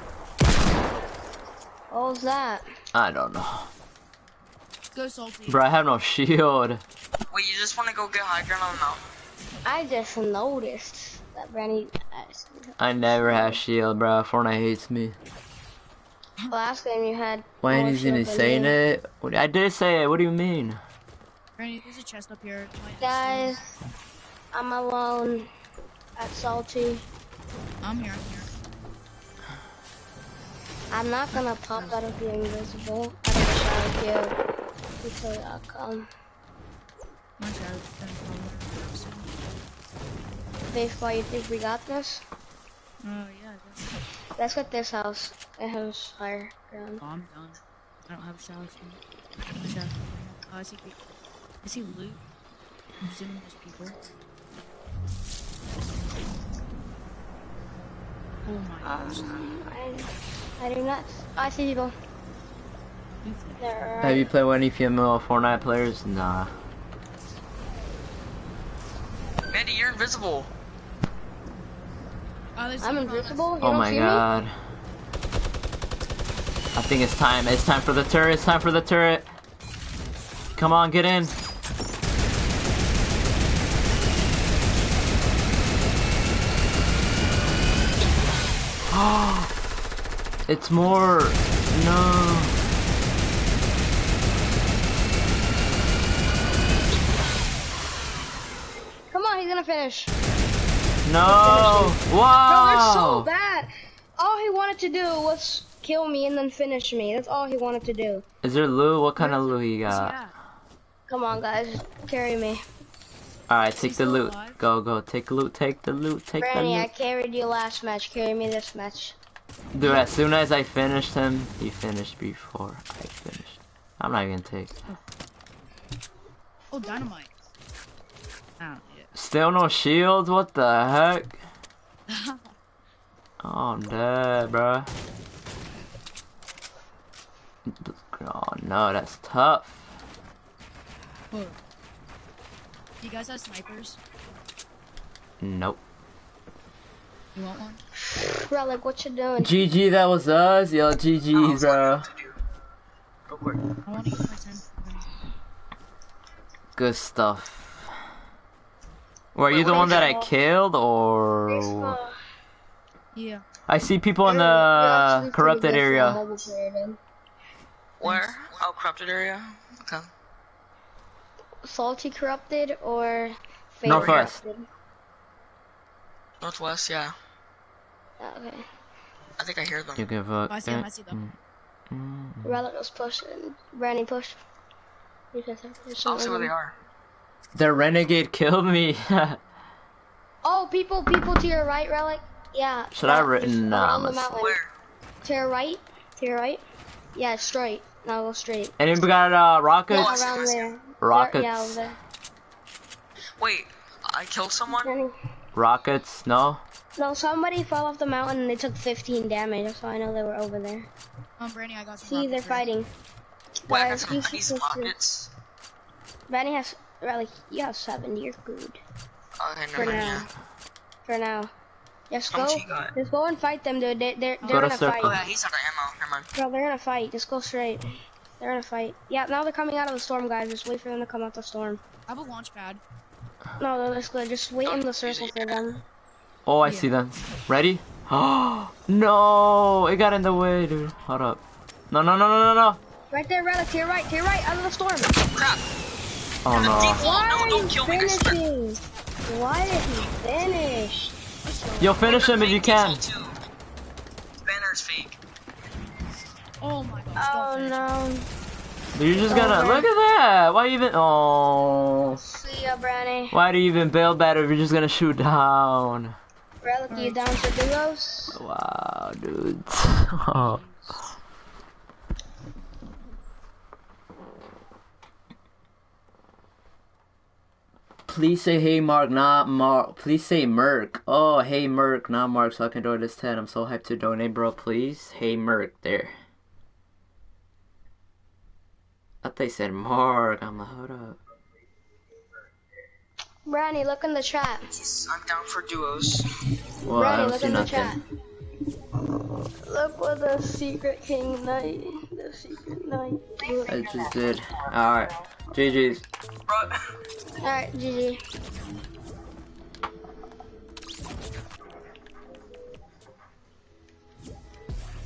What was that? I don't know. Go salty. Bro, I have no shield. Wait, you just wanna go get high ground on the mountain? I just noticed that Brani. I never have shield, bro. Fortnite hates me. Last game you had. Wayne is gonna say it. I did say it. What do you mean? Brani, there's a chest up here. Guys, I'm alone at Salty. I'm here. I'm not gonna pop out of here invisible. I don't know if you until y'all come. My baseball, you think we got this? Oh yeah, definitely. Let's get this house. It has higher ground. Oh, I'm done. I don't have a Shadowstone. Oh, I see people. I see loot. I'm assuming there's people. Oh my gosh. I do not. I see people. Have you played with any female Fortnite players? Nah. Mandy, you're invisible. Oh, I'm invisible? Oh my god. I think it's time. It's time for the turret. It's time for the turret. Come on, get in. Oh, it's more. No. Come on, he's gonna finish. No! Wow! Bro, they're so bad! All he wanted to do was kill me and then finish me. That's all he wanted to do. Is there loot? What kind of loot you got? Yeah. Come on, guys. Carry me. Alright, take the loot. Alive? Go, go. Take the loot, take the loot, take the loot. Brani, I carried you last match. Carry me this match. Dude, as soon as I finished him, he finished before I finished. I'm not even gonna take. Oh, dynamite. Ow. Still no shields? What the heck? Oh, I'm dead, bro. Oh no, that's tough. Whoa. You guys have snipers? Nope. You want one? Bro, like, what you doing? GG, that was us. Yo, GG, bro. I want to get my 10. Good stuff. Were you the one that I killed, or...? Yeah. I see people in the corrupted area. Where? Oh, corrupted area? Okay. Salty corrupted, or... Northwest. Northwest, yeah. Okay. I think I hear them. You give up. I see them, I see them. Relic was pushing. Brani pushed. I'll see where they are. The renegade killed me. Oh, people to your right, Relic. Yeah. Should I written? Nah. To your right. To your right. Yeah, straight. Now go straight. And we got rockets. Yeah, around there. Rockets. Yeah, over there. Wait, I killed someone. Rockets? No. No, somebody fell off the mountain and they took 15 damage. That's how I know they were over there. Brani, I got some. See, they're fighting. Wait, I got some piece rockets. Brani has. Relic, you have 7, you're good. Okay, no, For now. Just go, and fight them, dude. They're gonna fight. Oh, yeah, he's out of ammo. Never mind. Bro, they're gonna fight. Just go straight. They're gonna fight. Yeah, now they're coming out of the storm, guys. Just wait for them to come out the storm. I have a launch pad. No, that's good. Just wait in the circle for them. Oh, I see them. Ready? Oh, no! It got in the way, dude. Hold up. No. Right there, Relic. To your right. Out of the storm. Crap. Oh no. Why no, don't kill me, why did he finish? Yo, finish him if you can. Banner's fake. Oh my gosh. Oh no. Dude, you're just gonna look at that. Why even? Oh. See ya, Brani. Why do you even build better if you're just gonna shoot down? Relic, you down for duos? Wow, dude. Oh. Please say hey Mark, not Mark. Please say Merc. Oh, hey Merc, not Mark, so I can donate this 10. I'm so hyped to donate, bro. Please. Hey Merc, there. I thought they said Mark. I'm like, hold up. Brani, look in the chat. I'm down for duos. Well, Brani, look in the chat. Look what the secret king knight. The secret knight. I just did. Alright. GG's. Alright, GG.